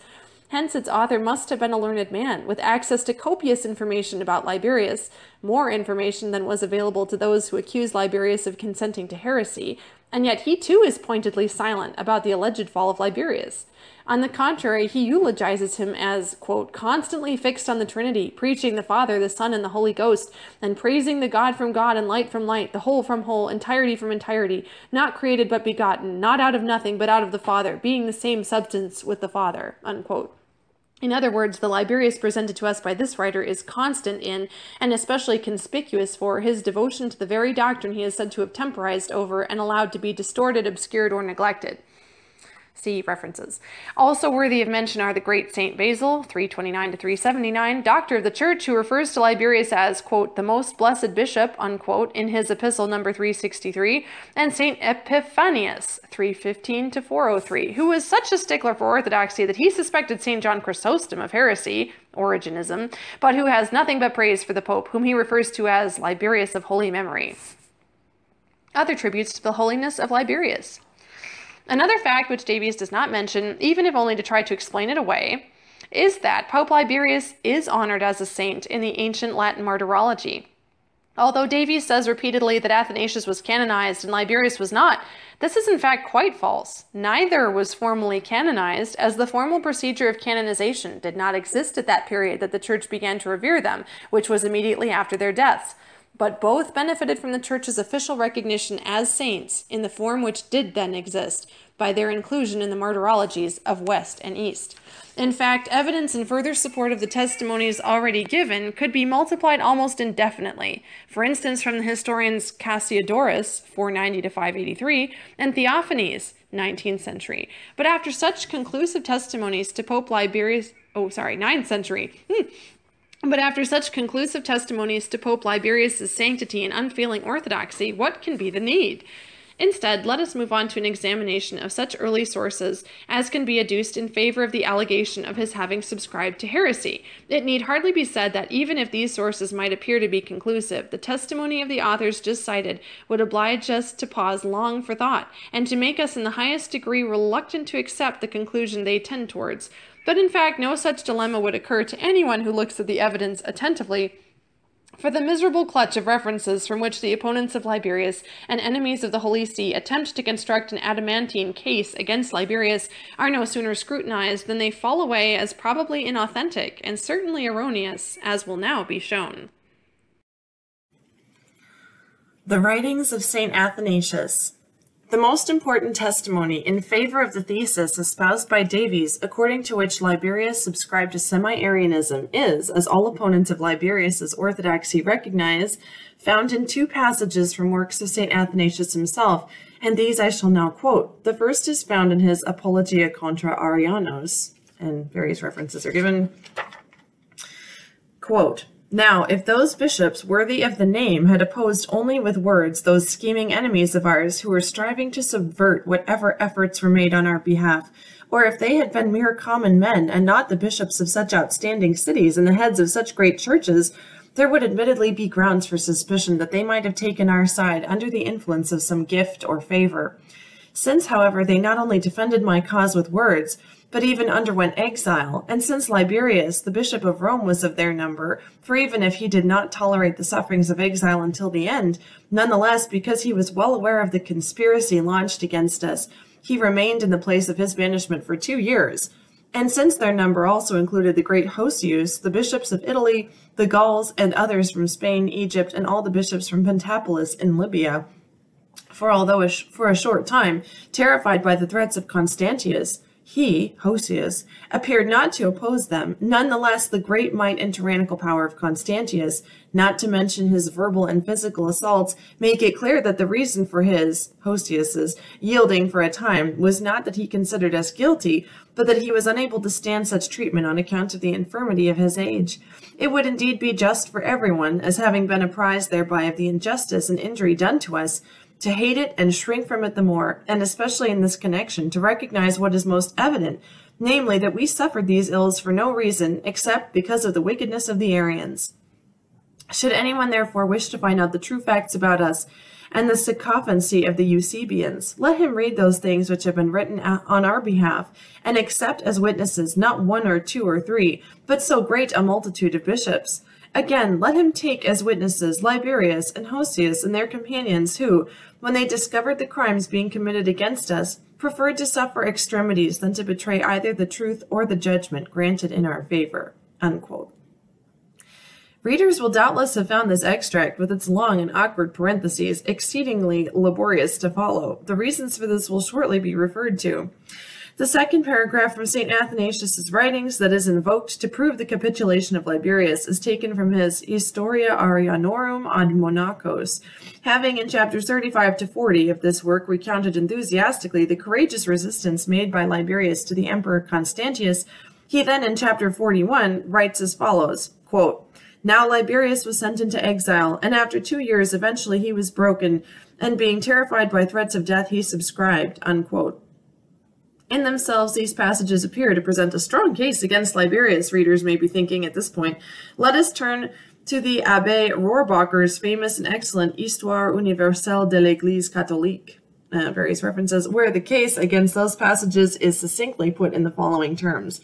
Hence, its author must have been a learned man, with access to copious information about Liberius, more information than was available to those who accused Liberius of consenting to heresy, and yet he too is pointedly silent about the alleged fall of Liberius. On the contrary, he eulogizes him as, quote, constantly fixed on the Trinity, preaching the Father, the Son, and the Holy Ghost, and praising the God from God and light from light, the whole from whole, entirety from entirety, not created but begotten, not out of nothing but out of the Father, being the same substance with the Father, unquote. In other words, the Liberius presented to us by this writer is constant in, and especially conspicuous for, his devotion to the very doctrine he is said to have temporized over and allowed to be distorted, obscured, or neglected. See references. Also worthy of mention are the great Saint Basil, three twenty-nine to three seventy-nine, doctor of the Church, who refers to Liberius as, quote, the most blessed bishop, unquote, in his epistle number three sixty-three, and Saint Epiphanius, three fifteen to four oh three, who was such a stickler for orthodoxy that he suspected Saint John Chrysostom of heresy, Origenism, but who has nothing but praise for the Pope, whom he refers to as Liberius of holy memory. Other tributes to the holiness of Liberius. Another fact which Davies does not mention, even if only to try to explain it away, is that Pope Liberius is honored as a saint in the ancient Latin martyrology. Although Davies says repeatedly that Athanasius was canonized and Liberius was not, this is in fact quite false. Neither was formally canonized, as the formal procedure of canonization did not exist at that period that the Church began to revere them, which was immediately after their deaths. But both benefited from the Church's official recognition as saints, in the form which did then exist, by their inclusion in the martyrologies of West and East. In fact, evidence in further support of the testimonies already given could be multiplied almost indefinitely, for instance from the historians Cassiodorus, four ninety to five eighty-three, and Theophanes, nineteenth century. But after such conclusive testimonies to Pope Liberius, oh sorry, ninth century, hmm, But after such conclusive testimonies to Pope Liberius's sanctity and unfailing orthodoxy, what can be the need? Instead, let us move on to an examination of such early sources as can be adduced in favor of the allegation of his having subscribed to heresy. It need hardly be said that even if these sources might appear to be conclusive, the testimony of the authors just cited would oblige us to pause long for thought, and to make us in the highest degree reluctant to accept the conclusion they tend towards. But in fact, no such dilemma would occur to anyone who looks at the evidence attentively, for the miserable clutch of references from which the opponents of Liberius and enemies of the Holy See attempt to construct an adamantine case against Liberius are no sooner scrutinized than they fall away as probably inauthentic and certainly erroneous, as will now be shown. The writings of Saint Athanasius. The most important testimony in favor of the thesis espoused by Davies, according to which Liberius subscribed to semi-Arianism, is, as all opponents of Liberius's orthodoxy recognize, found in two passages from works of Saint Athanasius himself, and these I shall now quote. The first is found in his Apologia contra Arianos, and various references are given. Quote, "Now, if those bishops worthy of the name had opposed only with words those scheming enemies of ours who were striving to subvert whatever efforts were made on our behalf, or if they had been mere common men and not the bishops of such outstanding cities and the heads of such great churches, there would admittedly be grounds for suspicion that they might have taken our side under the influence of some gift or favor. Since, however, they not only defended my cause with words, but even underwent exile, and since Liberius, the Bishop of Rome, was of their number, for even if he did not tolerate the sufferings of exile until the end, nonetheless, because he was well aware of the conspiracy launched against us, he remained in the place of his banishment for two years. And since their number also included the great Homoousios, the bishops of Italy, the Gauls, and others from Spain, Egypt, and all the bishops from Pentapolis in Libya, for although a sh for a short time, terrified by the threats of Constantius, he, Homoousios, appeared not to oppose them. Nonetheless, the great might and tyrannical power of Constantius, not to mention his verbal and physical assaults, make it clear that the reason for his, Homoousios's, yielding for a time was not that he considered us guilty, but that he was unable to stand such treatment on account of the infirmity of his age. It would indeed be just for everyone, as having been apprised thereby of the injustice and injury done to us, to hate it and shrink from it the more, and especially in this connection, to recognize what is most evident, namely that we suffered these ills for no reason except because of the wickedness of the Arians. Should anyone therefore wish to find out the true facts about us and the sycophancy of the Eusebians, let him read those things which have been written on our behalf, and accept as witnesses not one or two or three, but so great a multitude of bishops. Again, let him take as witnesses Liberius and Homoousios and their companions who, when they discovered the crimes being committed against us, preferred to suffer extremities than to betray either the truth or the judgment granted in our favor." Unquote. Readers will doubtless have found this extract, with its long and awkward parentheses, exceedingly laborious to follow. The reasons for this will shortly be referred to. The second paragraph from Saint Athanasius' writings that is invoked to prove the capitulation of Liberius is taken from his Historia Arianorum ad Monacos, having in chapters thirty-five to forty of this work recounted enthusiastically the courageous resistance made by Liberius to the Emperor Constantius. He then in chapter forty-one writes as follows, quote, "Now Liberius was sent into exile, and after two years eventually he was broken, and being terrified by threats of death he subscribed," unquote. In themselves, these passages appear to present a strong case against Liberius, readers may be thinking at this point. Let us turn to the Abbé Rohrbacher's famous and excellent Histoire universelle de l'Église catholique, uh, various references, where the case against those passages is succinctly put in the following terms.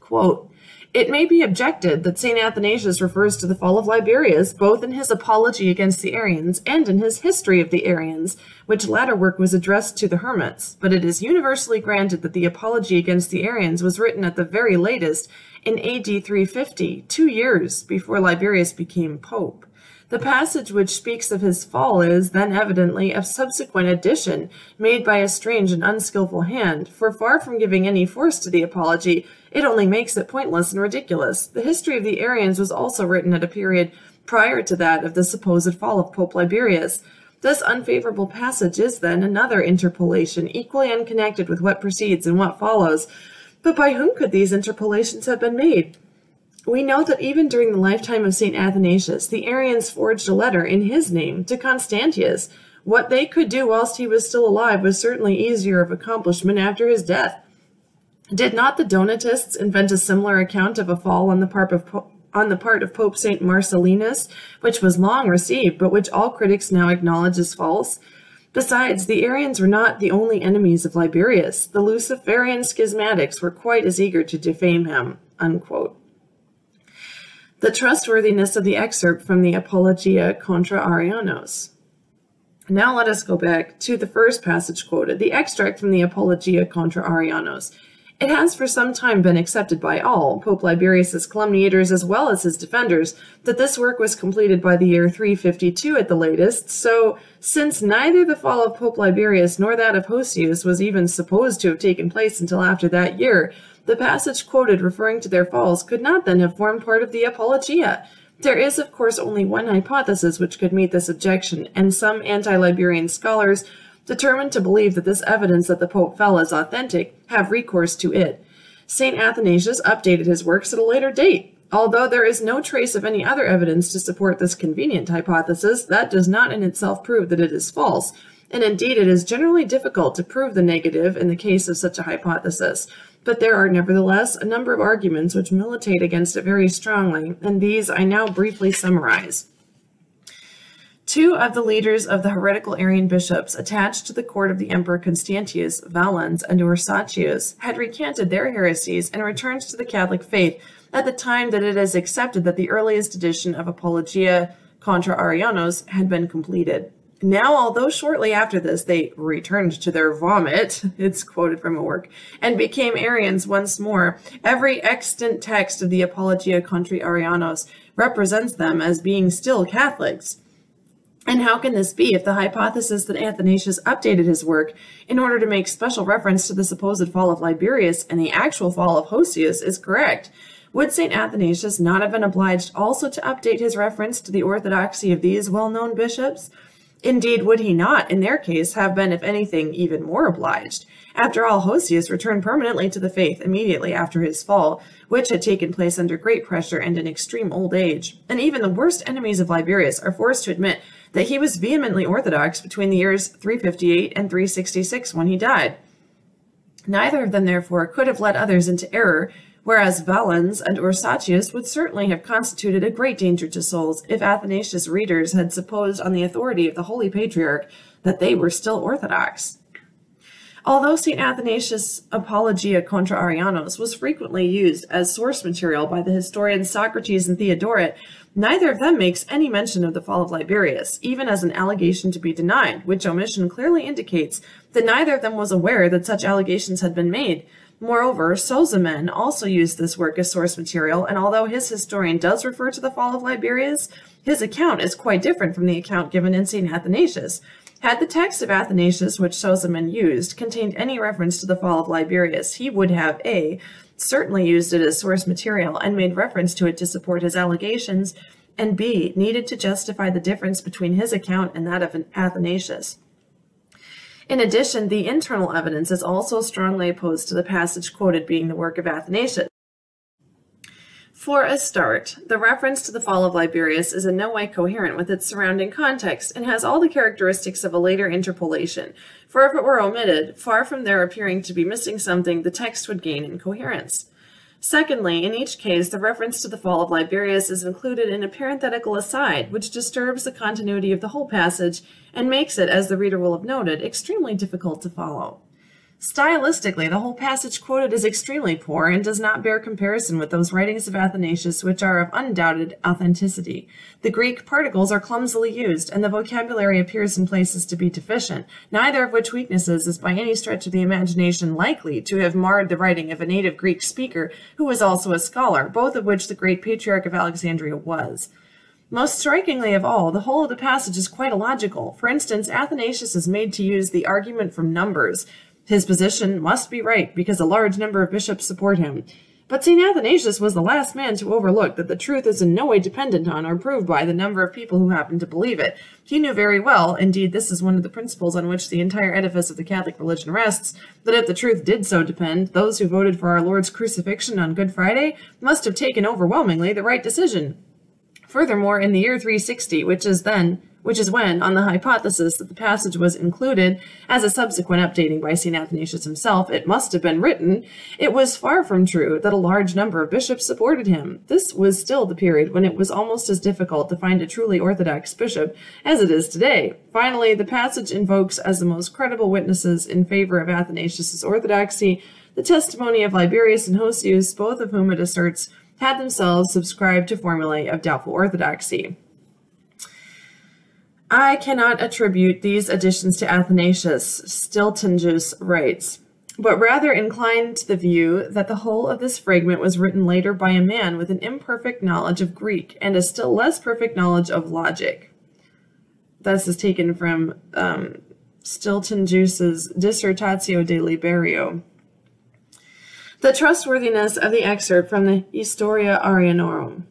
Quote, "It may be objected that Saint Athanasius refers to the fall of Liberius both in his Apology against the Arians and in his History of the Arians, which latter work was addressed to the hermits, but it is universally granted that the Apology against the Arians was written at the very latest in A D three fifty, two years before Liberius became pope. The passage which speaks of his fall is, then evidently, a subsequent addition made by a strange and unskillful hand, for far from giving any force to the apology, it only makes it pointless and ridiculous. The history of the Arians was also written at a period prior to that of the supposed fall of Pope Liberius. This unfavorable passage is, then, another interpolation, equally unconnected with what precedes and what follows. But by whom could these interpolations have been made? We know that even during the lifetime of Saint Athanasius, the Arians forged a letter in his name to Constantius. What they could do whilst he was still alive was certainly easier of accomplishment after his death. Did not the Donatists invent a similar account of a fall on the part of, po on the part of Pope Saint Marcellinus, which was long received, but which all critics now acknowledge as false? Besides, the Arians were not the only enemies of Liberius. The Luciferian schismatics were quite as eager to defame him." Unquote. The trustworthiness of the excerpt from the Apologia contra Arianos. Now let us go back to the first passage quoted, the extract from the Apologia contra Arianos. It has for some time been accepted by all, Pope Liberius's calumniators as well as his defenders, that this work was completed by the year three fifty-two at the latest, so since neither the fall of Pope Liberius nor that of Homoousios was even supposed to have taken place until after that year, the passage quoted referring to their falls could not then have formed part of the Apologia. There is, of course, only one hypothesis which could meet this objection, and some anti-Liberian scholars, determined to believe that this evidence that the Pope fell is authentic, have recourse to it. Saint Athanasius updated his works at a later date. Although there is no trace of any other evidence to support this convenient hypothesis, that does not in itself prove that it is false, and indeed it is generally difficult to prove the negative in the case of such a hypothesis. But there are nevertheless a number of arguments which militate against it very strongly, and these I now briefly summarize. Two of the leaders of the heretical Arian bishops attached to the court of the Emperor Constantius, Valens, and Orsatius had recanted their heresies and returned to the Catholic faith at the time that it is accepted that the earliest edition of Apologia contra Arianos had been completed. Now, although shortly after this they returned to their vomit, it's quoted from a work, and became Arians once more, every extant text of the Apologia contra Arianos represents them as being still Catholics. And how can this be if the hypothesis that Athanasius updated his work in order to make special reference to the supposed fall of Liberius and the actual fall of Hosius is correct? Would Saint Athanasius not have been obliged also to update his reference to the orthodoxy of these well-known bishops? Indeed, would he not, in their case, have been, if anything, even more obliged? After all, Hosius returned permanently to the faith immediately after his fall, which had taken place under great pressure and in extreme old age. And even the worst enemies of Liberius are forced to admit that he was vehemently orthodox between the years three fifty-eight and three sixty-six when he died. Neither of them, therefore, could have led others into error, whereas Valens and Orsatius would certainly have constituted a great danger to souls if Athanasius' readers had supposed on the authority of the Holy Patriarch that they were still orthodox. Although Saint Athanasius' Apologia contra Arianos was frequently used as source material by the historians Socrates and Theodoret, neither of them makes any mention of the fall of Liberius, even as an allegation to be denied, which omission clearly indicates that neither of them was aware that such allegations had been made. Moreover, Sozomen also used this work as source material, and although his historian does refer to the fall of Liberius, his account is quite different from the account given in Saint Athanasius. Had the text of Athanasius, which Sozomen used, contained any reference to the fall of Liberius, he would have a certainly used it as source material and made reference to it to support his allegations, and b needed to justify the difference between his account and that of Athanasius. In addition, the internal evidence is also strongly opposed to the passage quoted being the work of Athanasius. For a start, the reference to the fall of Liberius is in no way coherent with its surrounding context and has all the characteristics of a later interpolation, for if it were omitted, far from there appearing to be missing something, the text would gain in coherence. Secondly, in each case, the reference to the fall of Liberius is included in a parenthetical aside, which disturbs the continuity of the whole passage and makes it, as the reader will have noted, extremely difficult to follow. Stylistically, the whole passage quoted is extremely poor and does not bear comparison with those writings of Athanasius which are of undoubted authenticity. The Greek particles are clumsily used, and the vocabulary appears in places to be deficient, neither of which weaknesses is by any stretch of the imagination likely to have marred the writing of a native Greek speaker who was also a scholar, both of which the great Patriarch of Alexandria was. Most strikingly of all, the whole of the passage is quite illogical. For instance, Athanasius is made to use the argument from numbers. His position must be right because a large number of bishops support him. But Saint Athanasius was the last man to overlook that the truth is in no way dependent on or proved by the number of people who happen to believe it. He knew very well, indeed this is one of the principles on which the entire edifice of the Catholic religion rests, that if the truth did so depend, those who voted for our Lord's crucifixion on Good Friday must have taken overwhelmingly the right decision. Furthermore, in the year three sixty, which is then... which is when, on the hypothesis that the passage was included as a subsequent updating by Saint Athanasius himself, it must have been written, it was far from true that a large number of bishops supported him. This was still the period when it was almost as difficult to find a truly orthodox bishop as it is today. Finally, the passage invokes as the most credible witnesses in favor of Athanasius's orthodoxy the testimony of Liberius and Hosius, both of whom it asserts had themselves subscribed to formulae of doubtful orthodoxy. I cannot attribute these additions to Athanasius, Stiltigius writes, but rather incline to the view that the whole of this fragment was written later by a man with an imperfect knowledge of Greek and a still less perfect knowledge of logic. This is taken from um, Stiltigius's Dissertatio de Liberio. The trustworthiness of the excerpt from the Historia Arianorum.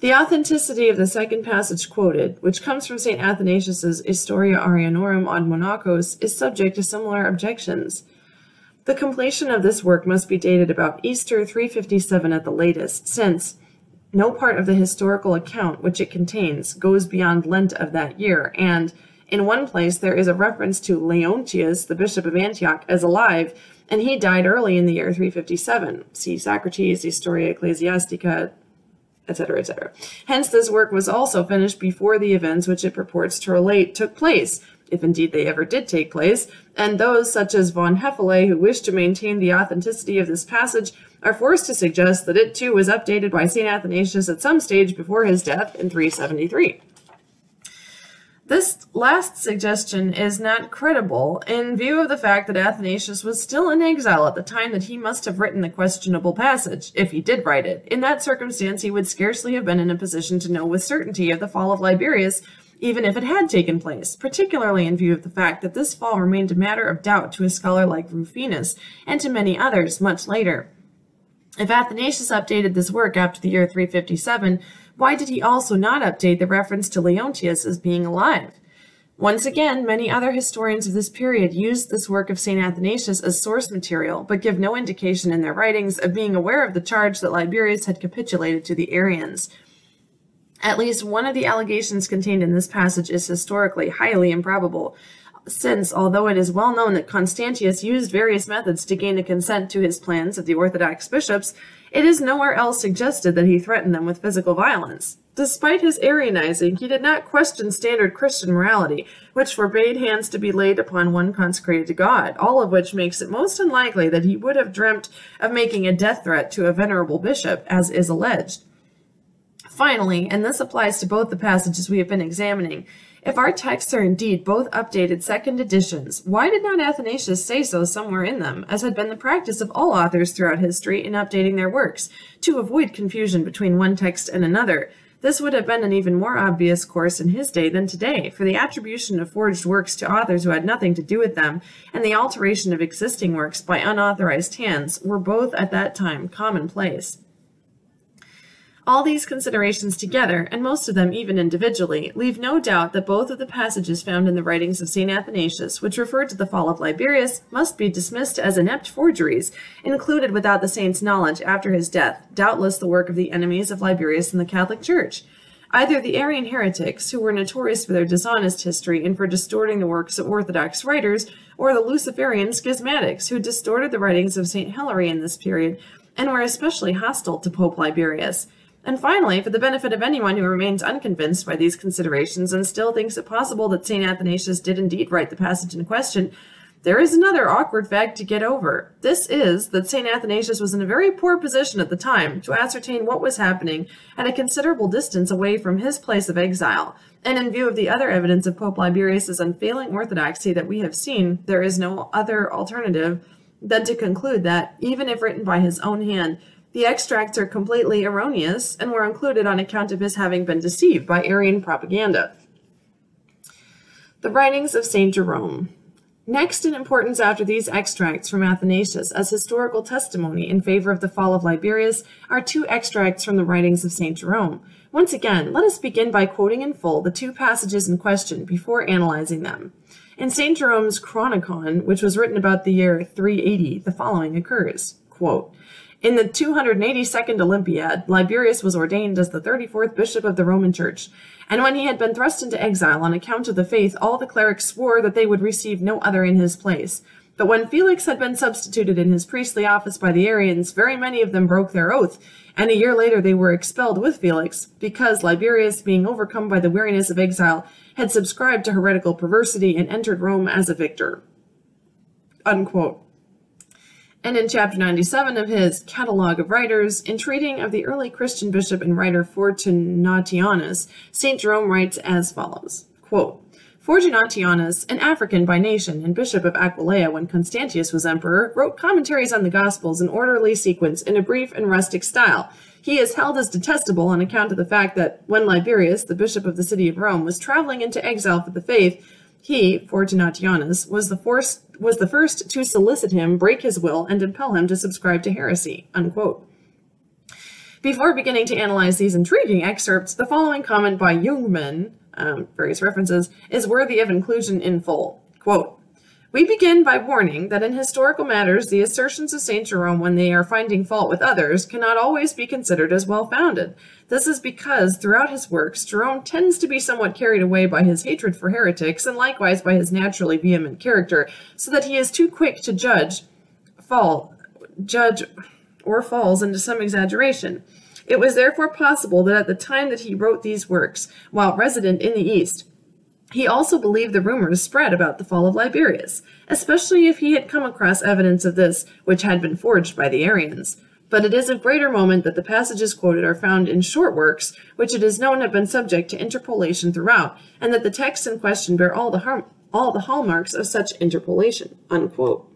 The authenticity of the second passage quoted, which comes from Saint Athanasius' Historia Arianorum ad Monacos, is subject to similar objections. The completion of this work must be dated about Easter three fifty-seven at the latest, since no part of the historical account which it contains goes beyond Lent of that year, and in one place there is a reference to Leontius, the bishop of Antioch, as alive, and he died early in the year three fifty-seven. See Socrates, Historia Ecclesiastica, et cetera, et cetera. Hence this work was also finished before the events which it purports to relate took place, if indeed they ever did take place, and those such as von Hefele, who wish to maintain the authenticity of this passage, are forced to suggest that it too was updated by Saint Athanasius at some stage before his death in three seventy-three. This last suggestion is not credible in view of the fact that Athanasius was still in exile at the time that he must have written the questionable passage, if he did write it. In that circumstance, he would scarcely have been in a position to know with certainty of the fall of Liberius, even if it had taken place, particularly in view of the fact that this fall remained a matter of doubt to a scholar like Rufinus, and to many others much later. If Athanasius updated this work after the year three fifty-seven, why did he also not update the reference to Leontius as being alive? Once again, many other historians of this period used this work of Saint Athanasius as source material, but give no indication in their writings of being aware of the charge that Liberius had capitulated to the Arians. At least one of the allegations contained in this passage is historically highly improbable, since, although it is well known that Constantius used various methods to gain a consent to his plans of the Orthodox bishops, it is nowhere else suggested that he threatened them with physical violence. Despite his Arianizing, he did not question standard Christian morality, which forbade hands to be laid upon one consecrated to God, all of which makes it most unlikely that he would have dreamt of making a death threat to a venerable bishop, as is alleged. Finally, and this applies to both the passages we have been examining, if our texts are indeed both updated second editions, why did not Athanasius say so somewhere in them, as had been the practice of all authors throughout history in updating their works, to avoid confusion between one text and another? This would have been an even more obvious course in his day than today, for the attribution of forged works to authors who had nothing to do with them, and the alteration of existing works by unauthorized hands, were both at that time commonplace. All these considerations together, and most of them even individually, leave no doubt that both of the passages found in the writings of Saint Athanasius, which refer to the fall of Liberius, must be dismissed as inept forgeries, included without the saint's knowledge after his death, doubtless the work of the enemies of Liberius and the Catholic Church. Either the Arian heretics, who were notorious for their dishonest history and for distorting the works of Orthodox writers, or the Luciferian schismatics, who distorted the writings of Saint Hilary in this period, and were especially hostile to Pope Liberius. And finally, for the benefit of anyone who remains unconvinced by these considerations and still thinks it possible that Saint Athanasius did indeed write the passage in question, there is another awkward fact to get over. This is that Saint Athanasius was in a very poor position at the time to ascertain what was happening at a considerable distance away from his place of exile, and in view of the other evidence of Pope Liberius's unfailing orthodoxy that we have seen, there is no other alternative than to conclude that, even if written by his own hand, the extracts are completely erroneous and were included on account of his having been deceived by Arian propaganda. The writings of Saint Jerome. Next in importance after these extracts from Athanasius as historical testimony in favor of the fall of Liberius are two extracts from the writings of Saint Jerome. Once again, let us begin by quoting in full the two passages in question before analyzing them. In Saint Jerome's Chronicon, which was written about the year three eighty, the following occurs, quote, "In the two hundred eighty-second Olympiad, Liberius was ordained as the thirty-fourth bishop of the Roman Church, and when he had been thrust into exile on account of the faith, all the clerics swore that they would receive no other in his place. But when Felix had been substituted in his priestly office by the Arians, very many of them broke their oath, and a year later they were expelled with Felix, because Liberius, being overcome by the weariness of exile, had subscribed to heretical perversity and entered Rome as a victor." Unquote. And in chapter ninety-seven of his Catalogue of Writers, in treating of the early Christian bishop and writer Fortunatianus, Saint Jerome writes as follows, quote, "Fortunatianus, an African by nation and bishop of Aquileia when Constantius was emperor, wrote commentaries on the Gospels in orderly sequence in a brief and rustic style. He is held as detestable on account of the fact that when Liberius, the bishop of the city of Rome, was traveling into exile for the faith, he, Fortunatianus, was the force was the first to solicit him, break his will, and impel him to subscribe to heresy," unquote. Before beginning to analyze these intriguing excerpts, the following comment by Jungmann, um, various references, is worthy of inclusion in full. Quote, "We begin by warning that in historical matters, the assertions of Saint Jerome when they are finding fault with others cannot always be considered as well-founded. This is because throughout his works, Jerome tends to be somewhat carried away by his hatred for heretics and likewise by his naturally vehement character, so that he is too quick to judge, fall, judge or falls into some exaggeration. It was therefore possible that at the time that he wrote these works, while resident in the East, he also believed the rumors spread about the fall of Liberius, especially if he had come across evidence of this, which had been forged by the Arians. But it is of greater moment that the passages quoted are found in short works, which it is known have been subject to interpolation throughout, and that the texts in question bear all the, harm, all the hallmarks of such interpolation." Unquote.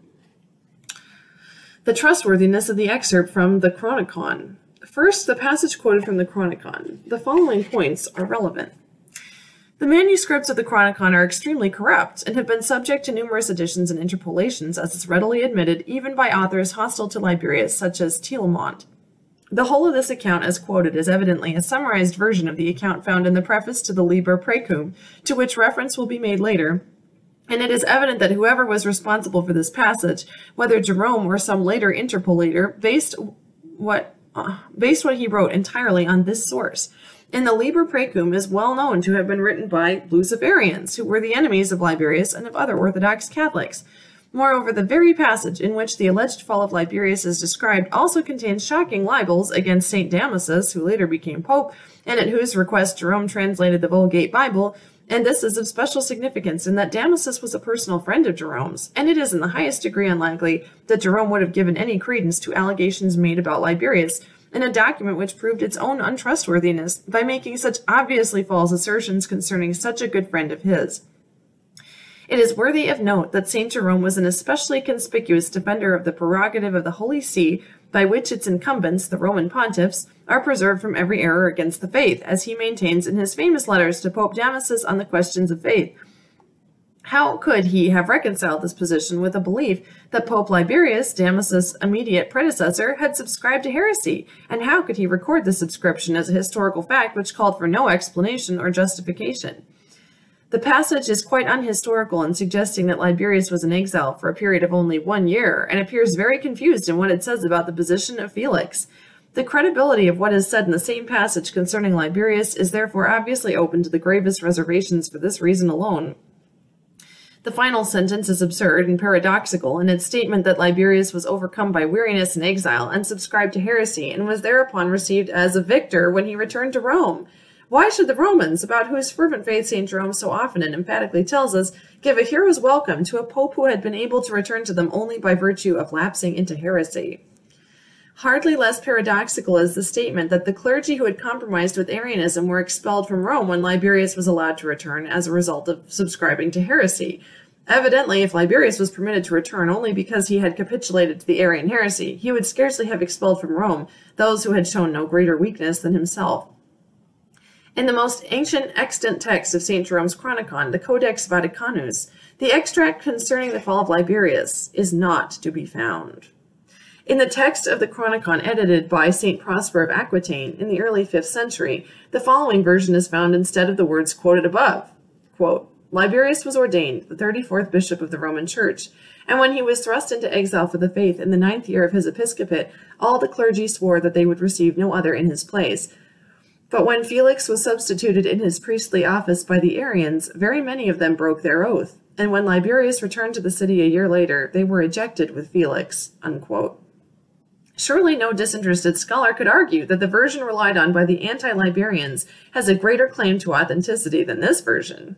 The trustworthiness of the excerpt from the Chronicon. First, the passage quoted from the Chronicon. The following points are relevant. The manuscripts of the Chronicon are extremely corrupt and have been subject to numerous additions and interpolations, as is readily admitted even by authors hostile to Liberius, such as Telamont. The whole of this account as quoted is evidently a summarized version of the account found in the preface to the Liber Praecum, to which reference will be made later, and it is evident that whoever was responsible for this passage, whether Jerome or some later interpolator, based what, uh, based what he wrote entirely on this source. And the Liber Praecum is well known to have been written by Luciferians, who were the enemies of Liberius and of other Orthodox Catholics. Moreover, the very passage in which the alleged fall of Liberius is described also contains shocking libels against Saint Damasus, who later became Pope, and at whose request Jerome translated the Vulgate Bible, and this is of special significance in that Damasus was a personal friend of Jerome's, and it is in the highest degree unlikely that Jerome would have given any credence to allegations made about Liberius, in a document which proved its own untrustworthiness by making such obviously false assertions concerning such a good friend of his. It is worthy of note that Saint Jerome was an especially conspicuous defender of the prerogative of the Holy See, by which its incumbents, the Roman pontiffs, are preserved from every error against the faith, as he maintains in his famous letters to Pope Damasus on the questions of faith. How could he have reconciled this position with a belief that Pope Liberius, Damasus' immediate predecessor, had subscribed to heresy? And how could he record the subscription as a historical fact which called for no explanation or justification? The passage is quite unhistorical in suggesting that Liberius was in exile for a period of only one year, and appears very confused in what it says about the position of Felix. The credibility of what is said in the same passage concerning Liberius is therefore obviously open to the gravest reservations for this reason alone. The final sentence is absurd and paradoxical in its statement that Liberius was overcome by weariness and exile and subscribed to heresy and was thereupon received as a victor when he returned to Rome. Why should the Romans, about whose fervent faith Saint Jerome so often and emphatically tells us, give a hero's welcome to a pope who had been able to return to them only by virtue of lapsing into heresy? Hardly less paradoxical is the statement that the clergy who had compromised with Arianism were expelled from Rome when Liberius was allowed to return as a result of subscribing to heresy. Evidently, if Liberius was permitted to return only because he had capitulated to the Arian heresy, he would scarcely have expelled from Rome those who had shown no greater weakness than himself. In the most ancient extant text of Saint Jerome's Chronicon, the Codex Vaticanus, the extract concerning the fall of Liberius is not to be found. In the text of the Chronicon edited by Saint Prosper of Aquitaine in the early fifth century, the following version is found instead of the words quoted above. Quote, "Liberius was ordained the thirty-fourth bishop of the Roman Church, and when he was thrust into exile for the faith in the ninth year of his episcopate, all the clergy swore that they would receive no other in his place. But when Felix was substituted in his priestly office by the Arians, very many of them broke their oath, and when Liberius returned to the city a year later, they were ejected with Felix." Unquote. Surely no disinterested scholar could argue that the version relied on by the anti-Liberians has a greater claim to authenticity than this version.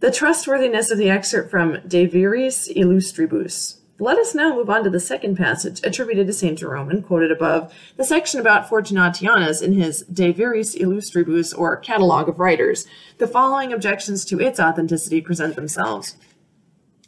The trustworthiness of the excerpt from De Viris Illustribus. Let us now move on to the second passage attributed to Saint Jerome and quoted above, the section about Fortunatianus in his De Viris Illustribus, or Catalogue of Writers. The following objections to its authenticity present themselves.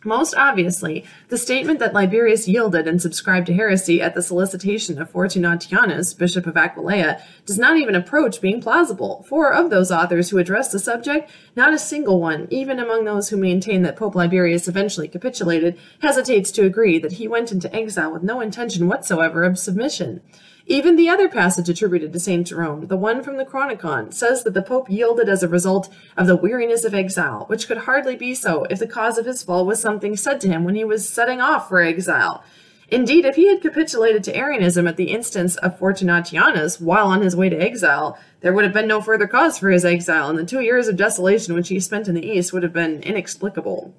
Most obviously, the statement that Liberius yielded and subscribed to heresy at the solicitation of Fortunatianus, Bishop of Aquileia, does not even approach being plausible, for of those authors who address the subject, not a single one, even among those who maintain that Pope Liberius eventually capitulated, hesitates to agree that he went into exile with no intention whatsoever of submission. Even the other passage attributed to Saint Jerome, the one from the Chronicon, says that the Pope yielded as a result of the weariness of exile, which could hardly be so if the cause of his fall was something said to him when he was setting off for exile. Indeed, if he had capitulated to Arianism at the instance of Fortunatianus while on his way to exile, there would have been no further cause for his exile, and the two years of desolation which he spent in the East would have been inexplicable.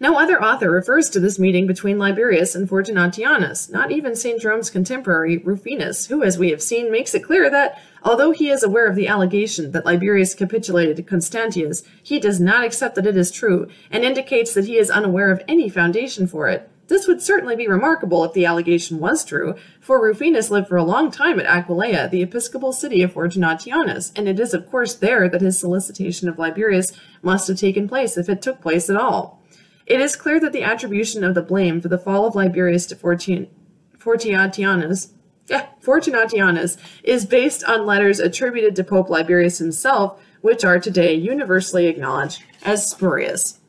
No other author refers to this meeting between Liberius and Fortunatianus, not even Saint Jerome's contemporary Rufinus, who, as we have seen, makes it clear that, although he is aware of the allegation that Liberius capitulated to Constantius, he does not accept that it is true, and indicates that he is unaware of any foundation for it. This would certainly be remarkable if the allegation was true, for Rufinus lived for a long time at Aquileia, the episcopal city of Fortunatianus, and it is of course there that his solicitation of Liberius must have taken place, if it took place at all. It is clear that the attribution of the blame for the fall of Liberius to Fortun Fortunatianus, yeah, Fortunatianus is based on letters attributed to Pope Liberius himself, which are today universally acknowledged as spurious.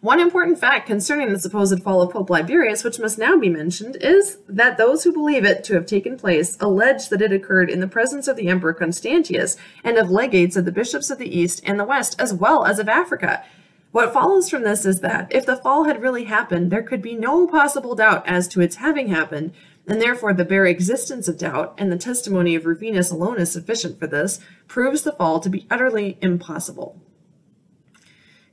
One important fact concerning the supposed fall of Pope Liberius, which must now be mentioned, is that those who believe it to have taken place allege that it occurred in the presence of the Emperor Constantius and of legates of the bishops of the East and the West, as well as of Africa. What follows from this is that, if the fall had really happened, there could be no possible doubt as to its having happened, and therefore the bare existence of doubt, and the testimony of Rufinus alone is sufficient for this, proves the fall to be utterly impossible.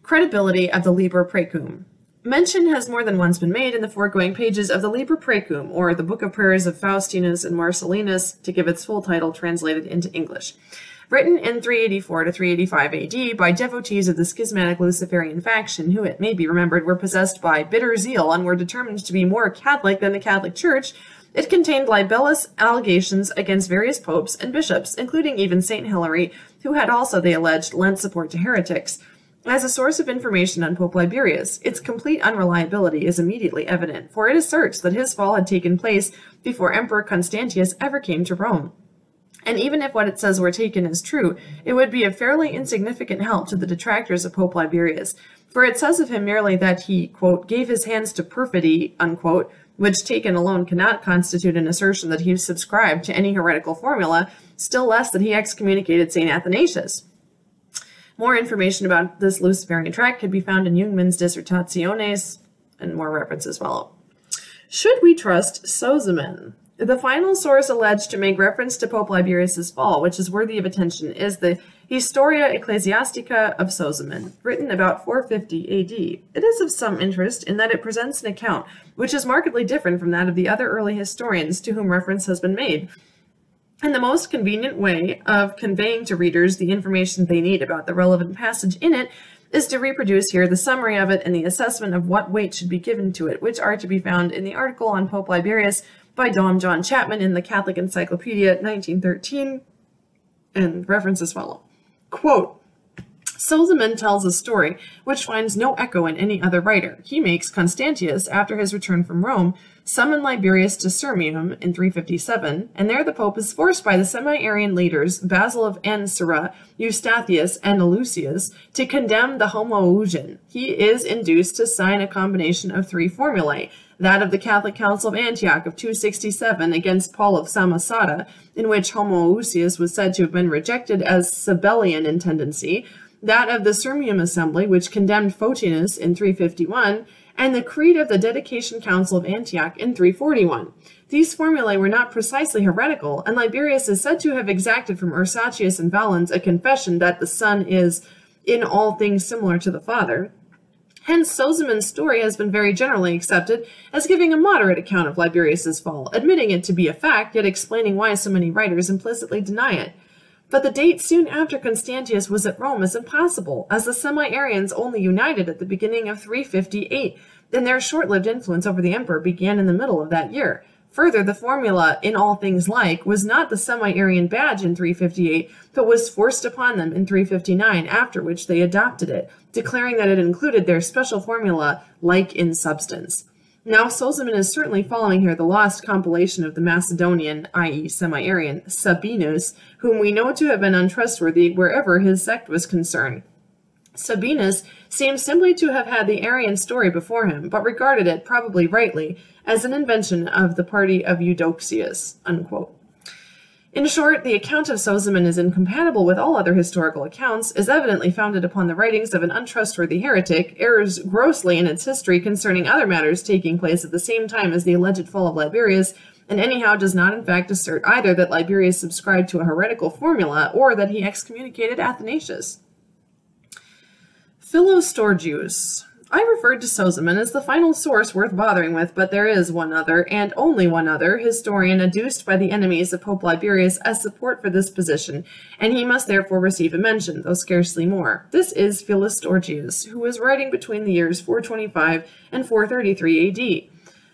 Credibility of the Liber Praecum. Mention has more than once been made in the foregoing pages of the Liber Praecum, or the Book of Prayers of Faustinus and Marcellinus, to give its full title translated into English. Written in three eighty-four to three eighty-five A D by devotees of the schismatic Luciferian faction, who, it may be remembered, were possessed by bitter zeal and were determined to be more Catholic than the Catholic Church, it contained libelous allegations against various popes and bishops, including even Saint Hilary, who had also, they alleged, lent support to heretics. As a source of information on Pope Liberius, its complete unreliability is immediately evident, for it asserts that his fall had taken place before Emperor Constantius ever came to Rome. And even if what it says were taken as true, it would be a fairly insignificant help to the detractors of Pope Liberius, for it says of him merely that he, quote, gave his hands to perfidy, unquote, which taken alone cannot constitute an assertion that he subscribed to any heretical formula, still less that he excommunicated Saint Athanasius. More information about this Luciferian tract could be found in Jungmann's Dissertationes, and more references follow. Should we trust Sozomen? The final source alleged to make reference to Pope Liberius's fall, which is worthy of attention, is the Historia Ecclesiastica of Sozomen, written about four fifty A D. It is of some interest in that it presents an account which is markedly different from that of the other early historians to whom reference has been made, and the most convenient way of conveying to readers the information they need about the relevant passage in it is to reproduce here the summary of it and the assessment of what weight should be given to it, which are to be found in the article on Pope Liberius by Dom John Chapman in the Catholic Encyclopedia, nineteen thirteen, and references follow. Quote, Sozomen tells a story which finds no echo in any other writer. He makes Constantius, after his return from Rome, summon Liberius to Sirmium in three fifty-seven, and there the Pope is forced by the semi-Arian leaders, Basil of Ancyra, Eustathius, and Eleusius, to condemn the homoousion. He is induced to sign a combination of three formulae, that of the Catholic Council of Antioch of two sixty-seven against Paul of Samosata, in which homoousios was said to have been rejected as Sabellian in tendency, that of the Sirmium Assembly, which condemned Photinus in three fifty-one, and the Creed of the Dedication Council of Antioch in three forty-one. These formulae were not precisely heretical, and Liberius is said to have exacted from Ursatius and Valens a confession that the Son is in all things similar to the Father. Hence, Sozomen's story has been very generally accepted as giving a moderate account of Liberius's fall, admitting it to be a fact, yet explaining why so many writers implicitly deny it. But the date soon after Constantius was at Rome is impossible, as the semi-Arians only united at the beginning of three fifty-eight, and their short-lived influence over the emperor began in the middle of that year. Further, the formula, in all things like, was not the semi-Arian badge in three fifty-eight, but was forced upon them in three fifty-nine, after which they adopted it, declaring that it included their special formula, like in substance. Now, Sozomen is certainly following here the lost compilation of the Macedonian, that is semi-Arian, Sabinus, whom we know to have been untrustworthy wherever his sect was concerned. Sabinus seems simply to have had the Arian story before him, but regarded it, probably rightly, as an invention of the party of Eudoxius." Unquote. In short, the account of Sozomen is incompatible with all other historical accounts, is evidently founded upon the writings of an untrustworthy heretic, errs grossly in its history concerning other matters taking place at the same time as the alleged fall of Liberius, and anyhow does not in fact assert either that Liberius subscribed to a heretical formula or that he excommunicated Athanasius. Philostorgius. I referred to Sozomen as the final source worth bothering with, but there is one other, and only one other, historian adduced by the enemies of Pope Liberius as support for this position, and he must therefore receive a mention, though scarcely more. This is Philostorgius, who was writing between the years four twenty-five and four thirty-three A D.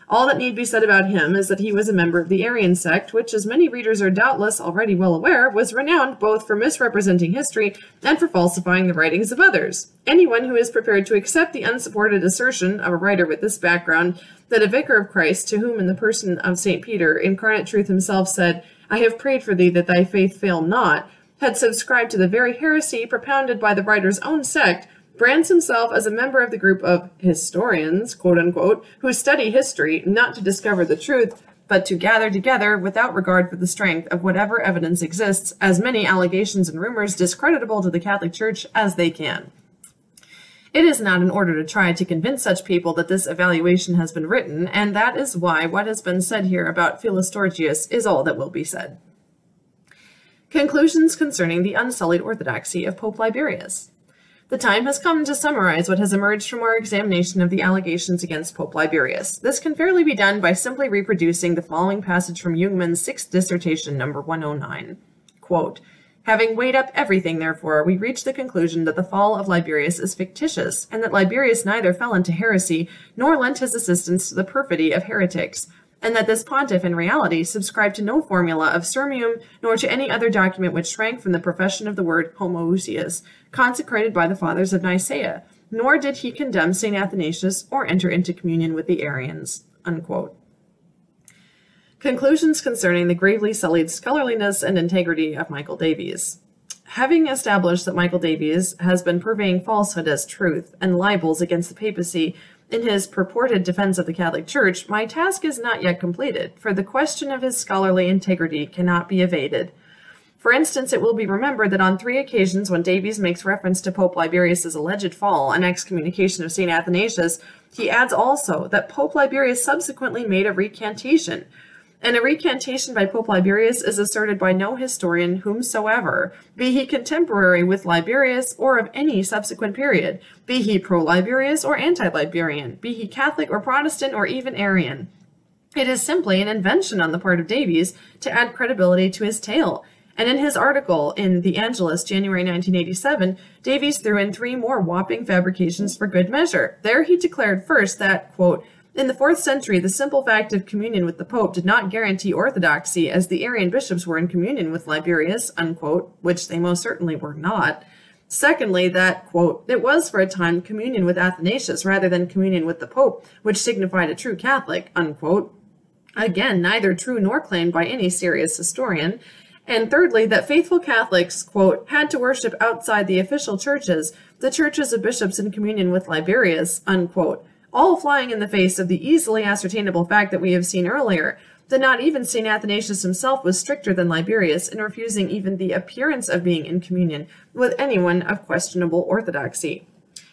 All that need be said about him is that he was a member of the Arian sect, which, as many readers are doubtless already well aware, was renowned both for misrepresenting history and for falsifying the writings of others. Anyone who is prepared to accept the unsupported assertion of a writer with this background that a vicar of Christ, to whom in the person of Saint Peter, incarnate truth himself said, "I have prayed for thee that thy faith fail not," had subscribed to the very heresy propounded by the writer's own sect, brands himself as a member of the group of historians, quote-unquote, who study history not to discover the truth, but to gather together without regard for the strength of whatever evidence exists, as many allegations and rumors discreditable to the Catholic Church as they can. It is not in order to try to convince such people that this evaluation has been written, and that is why what has been said here about Philostorgius is all that will be said. Conclusions concerning the unsullied orthodoxy of Pope Liberius. The time has come to summarize what has emerged from our examination of the allegations against Pope Liberius. This can fairly be done by simply reproducing the following passage from Jungmann's sixth dissertation, number one oh nine. Quote, "Having weighed up everything, therefore, we reach the conclusion that the fall of Liberius is fictitious, and that Liberius neither fell into heresy nor lent his assistance to the perfidy of heretics, and that this pontiff in reality subscribed to no formula of Sirmium, nor to any other document which shrank from the profession of the word homoousios, consecrated by the fathers of Nicaea, nor did he condemn Saint Athanasius or enter into communion with the Arians." Unquote. Conclusions concerning the gravely sullied scholarliness and integrity of Michael Davies. Having established that Michael Davies has been purveying falsehood as truth and libels against the papacy in his purported defense of the Catholic Church, my task is not yet completed, for the question of his scholarly integrity cannot be evaded. For instance, it will be remembered that on three occasions when Davies makes reference to Pope Liberius's alleged fall and excommunication of Saint Athanasius, he adds also that Pope Liberius subsequently made a recantation, and a recantation by Pope Liberius is asserted by no historian whomsoever, be he contemporary with Liberius or of any subsequent period, be he pro-Liberius or anti-Liberian, be he Catholic or Protestant or even Arian. It is simply an invention on the part of Davies to add credibility to his tale, and in his article in The Angelus, January nineteen eighty-seven, Davies threw in three more whopping fabrications for good measure. There he declared first that, quote, "In the fourth century, the simple fact of communion with the Pope did not guarantee orthodoxy, as the Arian bishops were in communion with Liberius," unquote, which they most certainly were not. Secondly, that, quote, "It was for a time communion with Athanasius rather than communion with the Pope, which signified a true Catholic," unquote. Again, neither true nor claimed by any serious historian. And thirdly, that faithful Catholics, quote, "had to worship outside the official churches, the churches of bishops in communion with Liberius," unquote. All flying in the face of the easily ascertainable fact that we have seen earlier, that not even Saint Athanasius himself was stricter than Liberius in refusing even the appearance of being in communion with anyone of questionable orthodoxy.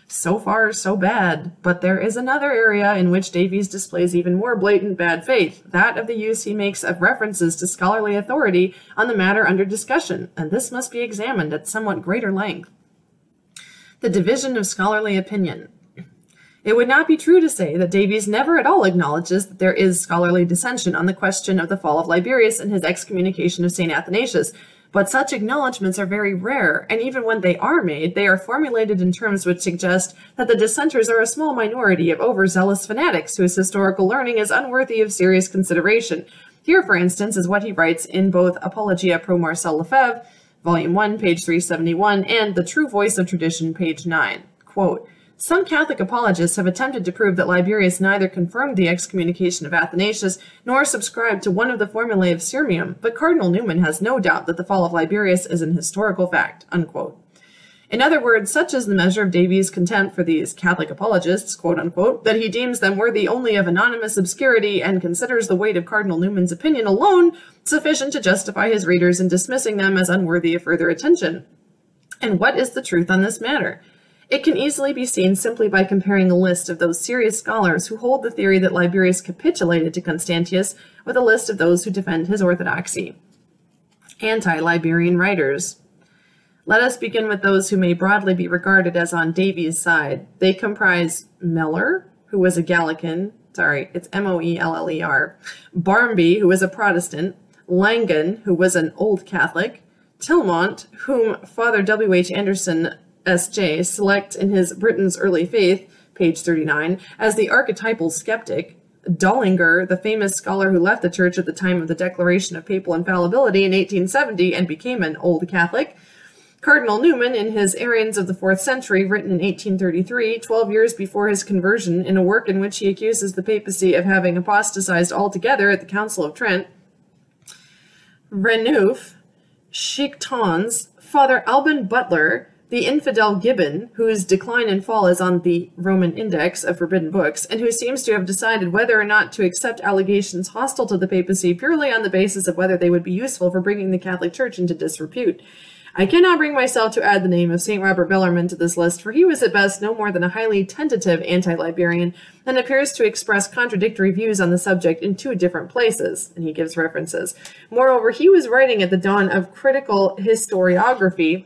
So far, so bad. But there is another area in which Davies displays even more blatant bad faith, that of the use he makes of references to scholarly authority on the matter under discussion, and this must be examined at somewhat greater length. The division of scholarly opinion. It would not be true to say that Davies never at all acknowledges that there is scholarly dissension on the question of the fall of Liberius and his excommunication of Saint Athanasius, but such acknowledgments are very rare, and even when they are made, they are formulated in terms which suggest that the dissenters are a small minority of overzealous fanatics whose historical learning is unworthy of serious consideration. Here, for instance, is what he writes in both Apologia pro Marcel Lefebvre, Volume one, page three seventy-one, and The True Voice of Tradition, page nine. Quote, "Some Catholic apologists have attempted to prove that Liberius neither confirmed the excommunication of Athanasius nor subscribed to one of the formulae of Sirmium, but Cardinal Newman has no doubt that the fall of Liberius is an historical fact." Unquote. In other words, such is the measure of Davies' contempt for these Catholic apologists, quote unquote, that he deems them worthy only of anonymous obscurity and considers the weight of Cardinal Newman's opinion alone sufficient to justify his readers in dismissing them as unworthy of further attention. And what is the truth on this matter? It can easily be seen simply by comparing the list of those serious scholars who hold the theory that Liberius capitulated to Constantius with a list of those who defend his orthodoxy. Anti-Liberian writers. Let us begin with those who may broadly be regarded as on Davies' side. They comprise Meller, who was a Gallican, sorry, it's M O E L L E R, Barmby, who was a Protestant, Langan, who was an Old Catholic, Tilmont, whom Father W H Anderson S J selects in his Britain's Early Faith, page thirty-nine, as the archetypal skeptic, Dollinger, the famous scholar who left the church at the time of the declaration of papal infallibility in eighteen seventy and became an Old Catholic, Cardinal Newman in his Arians of the fourth century, written in eighteen thirty-three, twelve years before his conversion, in a work in which he accuses the papacy of having apostatized altogether at the Council of Trent, Renouf, Sheikh Tons, Father Alban Butler, the infidel Gibbon, whose Decline and Fall is on the Roman Index of Forbidden Books, and who seems to have decided whether or not to accept allegations hostile to the papacy purely on the basis of whether they would be useful for bringing the Catholic Church into disrepute. I cannot bring myself to add the name of Saint Robert Bellarmine to this list, for he was at best no more than a highly tentative anti-Liberian, and appears to express contradictory views on the subject in two different places, and he gives references. Moreover, he was writing at the dawn of critical historiography,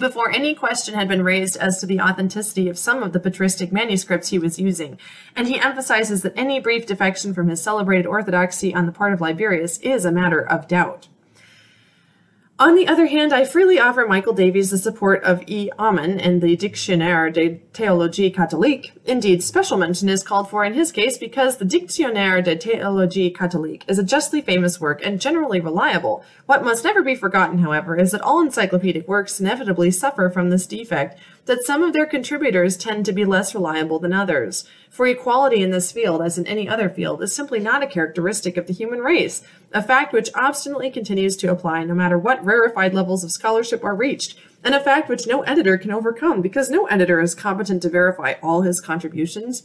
before any question had been raised as to the authenticity of some of the patristic manuscripts he was using, and he emphasizes that any brief defection from his celebrated orthodoxy on the part of Liberius is a matter of doubt. On the other hand, I freely offer Michael Davies the support of E. Amen and the Dictionnaire de Théologie Catholique. Indeed, special mention is called for in his case because the Dictionnaire de Théologie Catholique is a justly famous work and generally reliable. What must never be forgotten, however, is that all encyclopedic works inevitably suffer from this defect, that some of their contributors tend to be less reliable than others. For equality in this field, as in any other field, is simply not a characteristic of the human race, a fact which obstinately continues to apply no matter what rarefied levels of scholarship are reached, and a fact which no editor can overcome, because no editor is competent to verify all his contributions.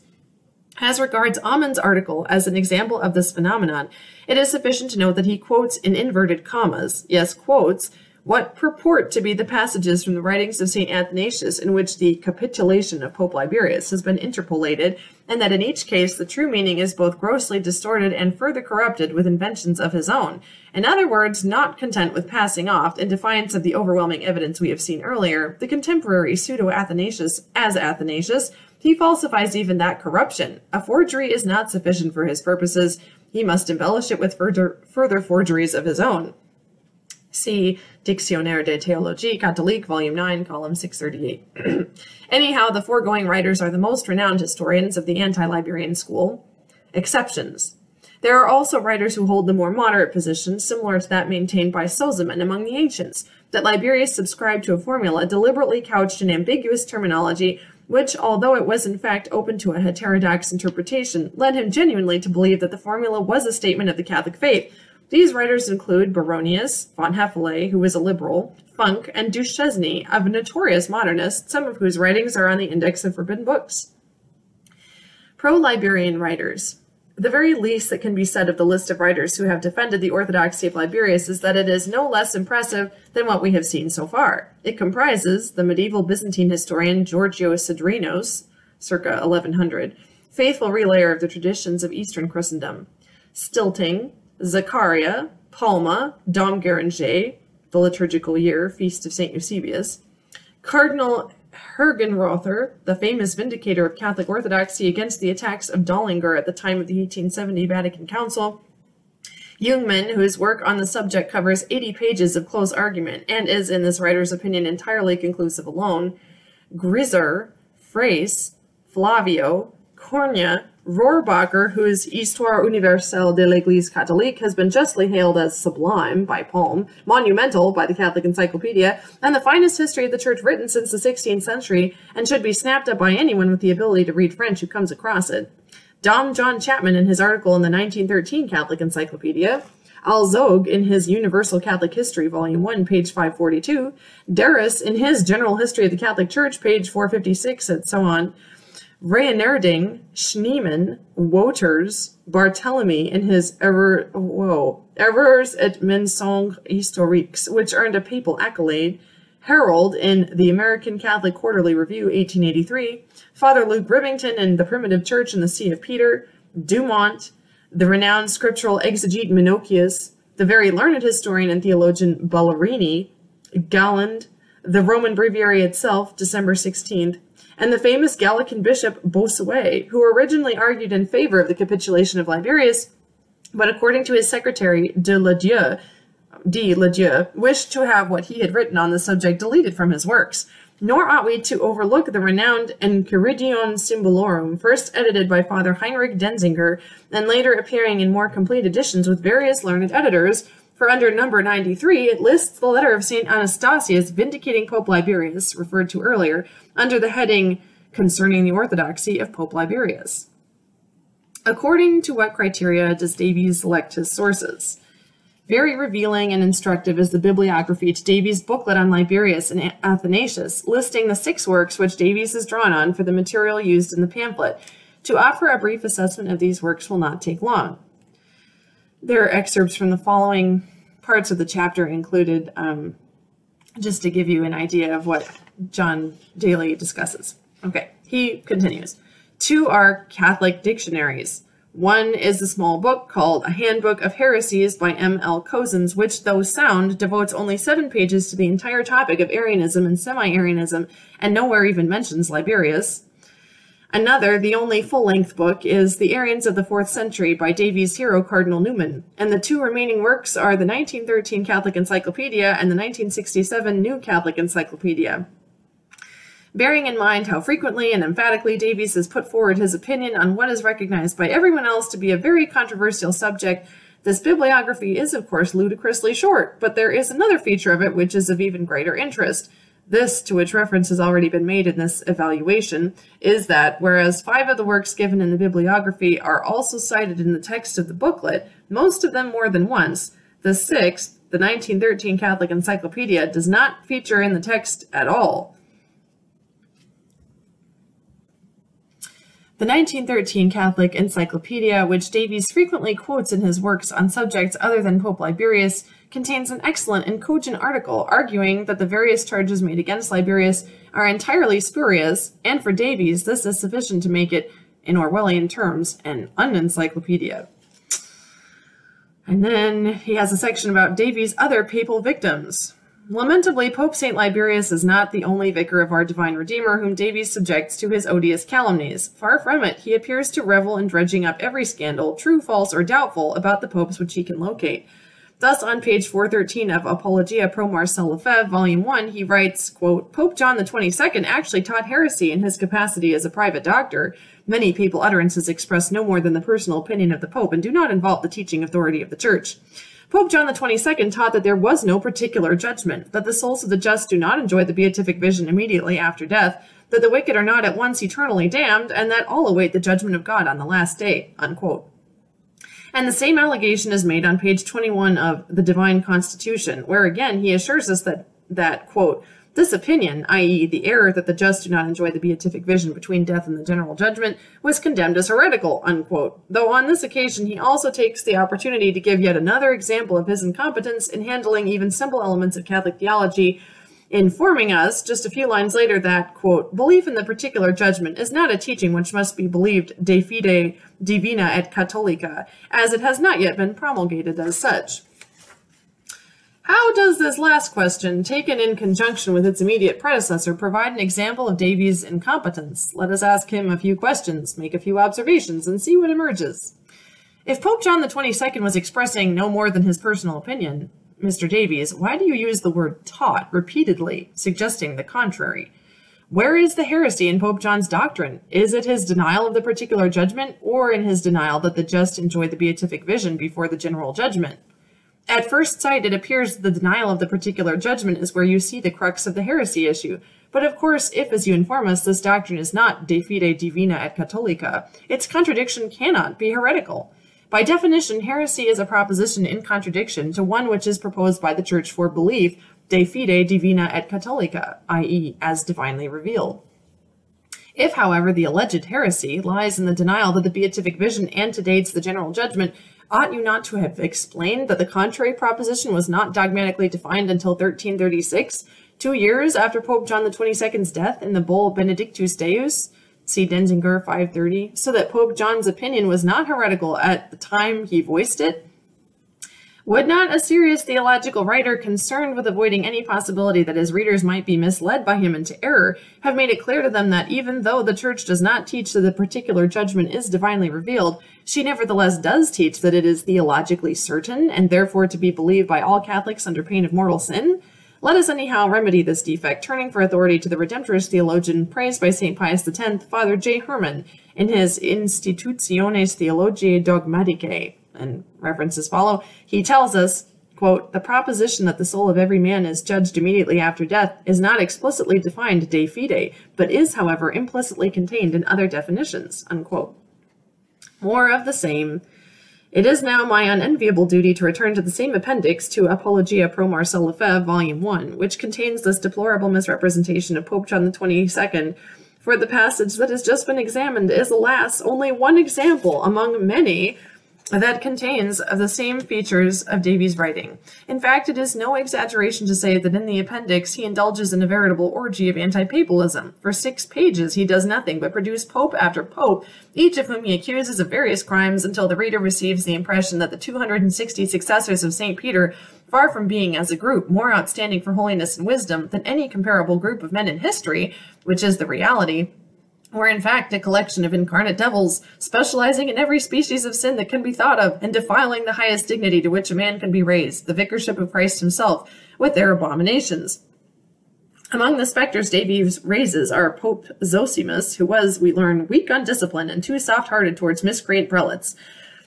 As regards Amen's article as an example of this phenomenon, it is sufficient to note that he quotes in inverted commas, yes, quotes, what purport to be the passages from the writings of Saint Athanasius in which the capitulation of Pope Liberius has been interpolated, and that in each case the true meaning is both grossly distorted and further corrupted with inventions of his own. In other words, not content with passing off, in defiance of the overwhelming evidence we have seen earlier, the contemporary pseudo-Athanasius as Athanasius, he falsifies even that corruption. A forgery is not sufficient for his purposes, he must embellish it with further, further forgeries of his own. See Dictionnaire de Théologie Catholique, Volume nine, Column six thirty-eight. Anyhow, the foregoing writers are the most renowned historians of the anti-Liberian school. Exceptions. There are also writers who hold the more moderate position, similar to that maintained by Sozomen among the ancients, that Liberius subscribed to a formula deliberately couched in ambiguous terminology, which, although it was in fact open to a heterodox interpretation, led him genuinely to believe that the formula was a statement of the Catholic faith. These writers include Baronius, von Hefele, who was a liberal, Funk, and Duchesne, a notorious modernist, some of whose writings are on the Index of Forbidden Books. Pro-Liberian writers. The very least that can be said of the list of writers who have defended the orthodoxy of Liberius is that it is no less impressive than what we have seen so far. It comprises the medieval Byzantine historian Giorgio Sidrenos, circa eleven hundred, faithful relayer of the traditions of Eastern Christendom, Stilting, Zachariah, Palma, Dom Geringer, the liturgical year, Feast of Saint Eusebius, Cardinal Hergenrother, the famous vindicator of Catholic orthodoxy against the attacks of Dollinger at the time of the eighteen seventy Vatican Council, Jungmann, whose work on the subject covers eighty pages of close argument and is, in this writer's opinion, entirely conclusive alone, Griser, Fraisse, Flavio, Cornea, Rohrbacher, whose Histoire universelle de l'Église catholique has been justly hailed as sublime by Palm, monumental by the Catholic Encyclopedia, and the finest history of the Church written since the sixteenth century, and should be snapped up by anyone with the ability to read French who comes across it. Dom John Chapman in his article in the nineteen thirteen Catholic Encyclopedia, Alzog in his Universal Catholic History, Volume one, page five forty-two, Darus in his General History of the Catholic Church, page four fifty-six, and so on, Reynerding, Schneeman, Wouters, Barthélemy in his Erreur, whoa, Erreurs et Mensonges Historiques, which earned a papal accolade, Harold in the American Catholic Quarterly Review, eighteen eighty-three, Father Luke Rivington in The Primitive Church and the Sea of Peter, Dumont, the renowned scriptural exegete Minocius, the very learned historian and theologian Ballerini, Galland, the Roman Breviary itself, December sixteenth, and the famous Gallican bishop Bossuet, who originally argued in favor of the capitulation of Liberius, but according to his secretary, de la Dieu, D. Ledieu, wished to have what he had written on the subject deleted from his works. Nor ought we to overlook the renowned Enchiridion Symbolorum, first edited by Father Heinrich Denzinger, and later appearing in more complete editions with various learned editors, for under number ninety-three it lists the letter of Saint Anastasius vindicating Pope Liberius, referred to earlier, under the heading Concerning the Orthodoxy of Pope Liberius. According to what criteria does Davies select his sources? Very revealing and instructive is the bibliography to Davies' booklet on Liberius and Athanasius, listing the six works which Davies has drawn on for the material used in the pamphlet. To offer a brief assessment of these works will not take long. There are excerpts from the following parts of the chapter included, um, just to give you an idea of what John Daly discusses. Okay, he continues. Two are Catholic dictionaries. One is a small book called A Handbook of Heresies by M L Cozens, which, though sound, devotes only seven pages to the entire topic of Arianism and semi-Arianism, and nowhere even mentions Liberius. Another, the only full-length book, is The Arians of the Fourth Century by Davies' hero Cardinal Newman, and the two remaining works are the nineteen thirteen Catholic Encyclopedia and the nineteen sixty-seven New Catholic Encyclopedia. Bearing in mind how frequently and emphatically Davies has put forward his opinion on what is recognized by everyone else to be a very controversial subject, this bibliography is, of course, ludicrously short, but there is another feature of it which is of even greater interest. This, to which reference has already been made in this evaluation, is that, whereas five of the works given in the bibliography are also cited in the text of the booklet, most of them more than once, the sixth, the nineteen thirteen Catholic Encyclopedia, does not feature in the text at all. The nineteen thirteen Catholic Encyclopedia, which Davies frequently quotes in his works on subjects other than Pope Liberius, contains an excellent and cogent article arguing that the various charges made against Liberius are entirely spurious, and for Davies this is sufficient to make it, in Orwellian terms, an unencyclopedia. And then he has a section about Davies' other papal victims. Lamentably, Pope Saint Liberius is not the only vicar of our divine Redeemer whom Davies subjects to his odious calumnies. Far from it, he appears to revel in dredging up every scandal, true, false, or doubtful, about the popes which he can locate. Thus, on page four thirteen of Apologia pro Marcel Lefebvre, Volume one, he writes, quote, Pope John the twenty-second actually taught heresy in his capacity as a private doctor. Many papal utterances express no more than the personal opinion of the Pope and do not involve the teaching authority of the Church. Pope John the twenty-second taught that there was no particular judgment, that the souls of the just do not enjoy the beatific vision immediately after death, that the wicked are not at once eternally damned, and that all await the judgment of God on the last day, unquote. And the same allegation is made on page twenty-one of The Divine Constitution, where again he assures us that, that quote, this opinion, that is the error that the just do not enjoy the beatific vision between death and the general judgment, was condemned as heretical, unquote. Though on this occasion he also takes the opportunity to give yet another example of his incompetence in handling even simple elements of Catholic theology, informing us just a few lines later that, quote, belief in the particular judgment is not a teaching which must be believed de fide divina et catholica, as it has not yet been promulgated as such. How does this last question, taken in conjunction with its immediate predecessor, provide an example of Davies' incompetence? Let us ask him a few questions, make a few observations, and see what emerges. If Pope John the twenty-second was expressing no more than his personal opinion, Mister Davies, why do you use the word taught repeatedly, suggesting the contrary? Where is the heresy in Pope John's doctrine? Is it his denial of the particular judgment, or in his denial that the just enjoy the beatific vision before the general judgment? At first sight, it appears the denial of the particular judgment is where you see the crux of the heresy issue. But of course, if, as you inform us, this doctrine is not de fide divina et catholica, its contradiction cannot be heretical. By definition, heresy is a proposition in contradiction to one which is proposed by the Church for belief, de fide divina et catholica, that is as divinely revealed. If, however, the alleged heresy lies in the denial that the beatific vision antedates the general judgment, ought you not to have explained that the contrary proposition was not dogmatically defined until thirteen thirty-six, two years after Pope John the twenty-second's death in the bull Benedictus Deus, see Denzinger five thirty, so that Pope John's opinion was not heretical at the time he voiced it? Would not a serious theological writer concerned with avoiding any possibility that his readers might be misled by him into error have made it clear to them that even though the Church does not teach that the particular judgment is divinely revealed, she nevertheless does teach that it is theologically certain and therefore to be believed by all Catholics under pain of mortal sin? Let us anyhow remedy this defect, turning for authority to the Redemptorist theologian praised by Saint Pius X, Father J. Herman, in his Institutiones Theologiae Dogmaticae, and references follow. He tells us, quote, the proposition that the soul of every man is judged immediately after death is not explicitly defined de fide, but is, however, implicitly contained in other definitions, unquote. More of the same. It is now my unenviable duty to return to the same appendix to Apologia pro Marcel Lefebvre, Volume one, which contains this deplorable misrepresentation of Pope John the twenty-second, for the passage that has just been examined is, alas, only one example among many that contains of the same features of Davies' writing. In fact, it is no exaggeration to say that in the appendix he indulges in a veritable orgy of anti-papalism. For six pages he does nothing but produce pope after pope, each of whom he accuses of various crimes, until the reader receives the impression that the two hundred sixty successors of Saint Peter, far from being as a group more outstanding for holiness and wisdom than any comparable group of men in history, which is the reality, were in fact a collection of incarnate devils, specializing in every species of sin that can be thought of, and defiling the highest dignity to which a man can be raised, the vicarship of Christ himself, with their abominations. Among the specters Davies raises are Pope Zosimus, who was, we learn, weak on discipline and too soft-hearted towards miscreant prelates,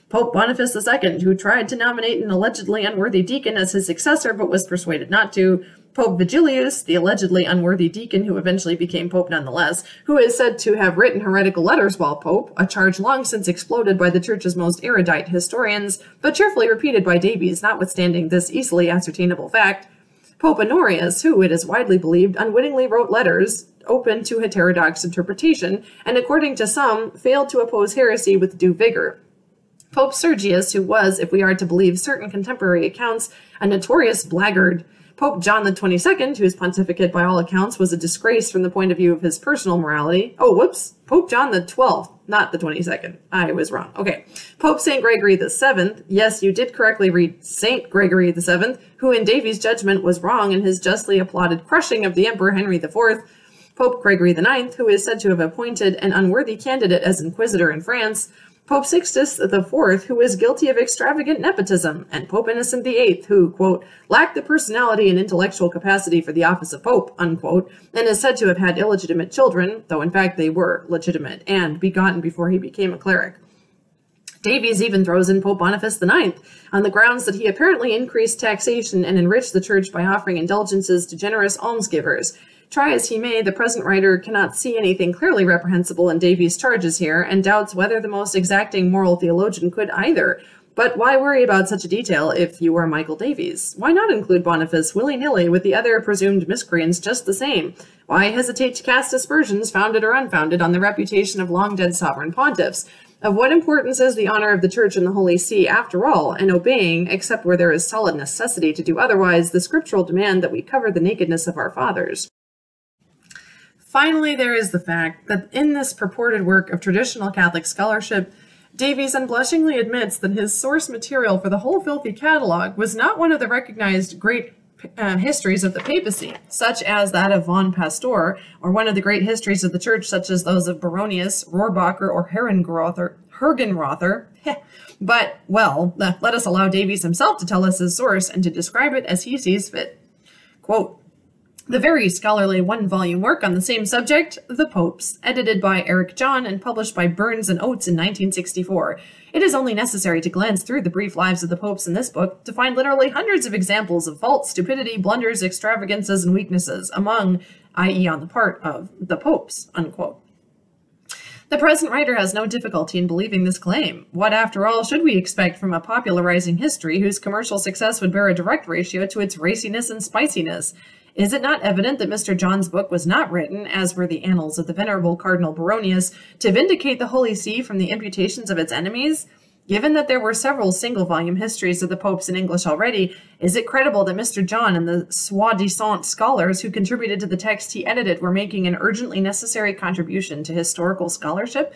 Pope Boniface the second, who tried to nominate an allegedly unworthy deacon as his successor but was persuaded not to, Pope Vigilius, the allegedly unworthy deacon who eventually became pope nonetheless, who is said to have written heretical letters while pope, a charge long since exploded by the Church's most erudite historians, but cheerfully repeated by Davies, notwithstanding this easily ascertainable fact, Pope Honorius, who, it is widely believed, unwittingly wrote letters open to heterodox interpretation, and according to some, failed to oppose heresy with due vigor, Pope Sergius, who was, if we are to believe certain contemporary accounts, a notorious blackguard, Pope John the twenty-second, whose pontificate by all accounts was a disgrace from the point of view of his personal morality. Oh, whoops. Pope John the twelfth, not the twenty-second. I was wrong. Okay. Pope Saint Gregory the seventh. Yes, you did correctly read Saint Gregory the seventh, who in Davies' judgment was wrong in his justly applauded crushing of the Emperor Henry the fourth. Pope Gregory the ninth, who is said to have appointed an unworthy candidate as inquisitor in France. Pope Sixtus the fourth, who is guilty of extravagant nepotism, and Pope Innocent the eighth, who, quote, lacked the personality and intellectual capacity for the office of pope, unquote, and is said to have had illegitimate children, though in fact they were legitimate and begotten before he became a cleric. Davies even throws in Pope Boniface the ninth, on the grounds that he apparently increased taxation and enriched the Church by offering indulgences to generous almsgivers. Try as he may, the present writer cannot see anything clearly reprehensible in Davies' charges here, and doubts whether the most exacting moral theologian could either. But why worry about such a detail if you are Michael Davies? Why not include Boniface willy-nilly with the other presumed miscreants just the same? Why hesitate to cast aspersions, founded or unfounded, on the reputation of long-dead sovereign pontiffs? Of what importance is the honor of the Church and the Holy See, after all, and obeying, except where there is solid necessity to do otherwise, the scriptural demand that we cover the nakedness of our fathers? Finally, there is the fact that in this purported work of traditional Catholic scholarship, Davies unblushingly admits that his source material for the whole filthy catalog was not one of the recognized great uh, histories of the papacy, such as that of von Pastor, or one of the great histories of the Church, such as those of Baronius, Rohrbacher, or Hergenrother, but, well, let us allow Davies himself to tell us his source and to describe it as he sees fit. Quote, the very scholarly one-volume work on the same subject, The Popes, edited by Eric John and published by Burns and Oates in nineteen sixty-four. It is only necessary to glance through the brief lives of the popes in this book to find literally hundreds of examples of faults, stupidity, blunders, extravagances, and weaknesses among, that is on the part of, the popes, unquote. The present writer has no difficulty in believing this claim. What, after all, should we expect from a popularizing history whose commercial success would bear a direct ratio to its raciness and spiciness? Is it not evident that Mister John's book was not written, as were the annals of the venerable Cardinal Baronius, to vindicate the Holy See from the imputations of its enemies? Given that there were several single-volume histories of the popes in English already, is it credible that Mister John and the soi-disant scholars who contributed to the text he edited were making an urgently necessary contribution to historical scholarship?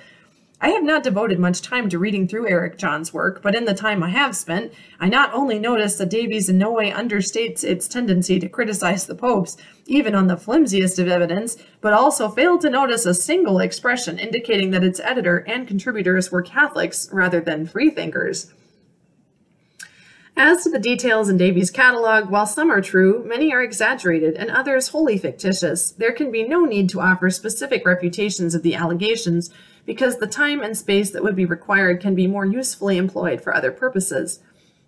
I have not devoted much time to reading through Eric John's work, but in the time I have spent, I not only notice that Davies in no way understates its tendency to criticize the popes, even on the flimsiest of evidence, but also failed to notice a single expression indicating that its editor and contributors were Catholics rather than freethinkers. As to the details in Davies' catalog, while some are true, many are exaggerated and others wholly fictitious. There can be no need to offer specific refutations of the allegations, because the time and space that would be required can be more usefully employed for other purposes.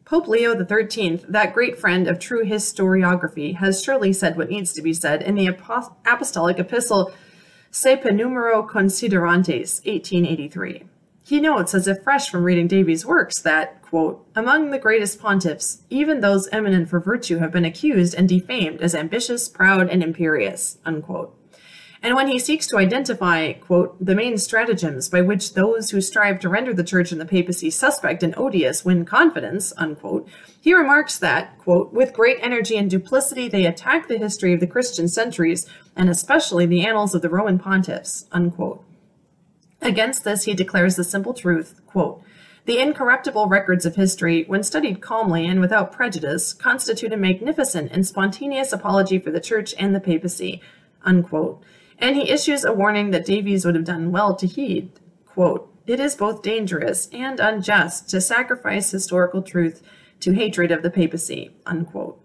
Pope Leo the thirteenth, that great friend of true historiography, has surely said what needs to be said in the Apostolic Epistle Se Penumero Considerantes, eighteen eighty-three. He notes, as if fresh from reading Davies' works, that, quote, among the greatest pontiffs, even those eminent for virtue have been accused and defamed as ambitious, proud, and imperious, unquote. And when he seeks to identify, quote, the main stratagems by which those who strive to render the church and the papacy suspect and odious win confidence, unquote, he remarks that, quote, with great energy and duplicity they attack the history of the Christian centuries, and especially the annals of the Roman pontiffs, unquote. Against this he declares the simple truth, quote, the incorruptible records of history, when studied calmly and without prejudice, constitute a magnificent and spontaneous apology for the church and the papacy, unquote. And he issues a warning that Davies would have done well to heed, quote, it is both dangerous and unjust to sacrifice historical truth to hatred of the papacy, unquote.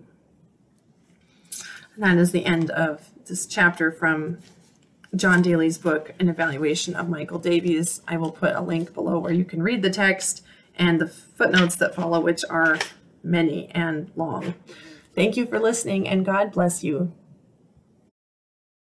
And that is the end of this chapter from John Daly's book, An Evaluation of Michael Davies. I will put a link below where you can read the text and the footnotes that follow, which are many and long. Thank you for listening, and God bless you.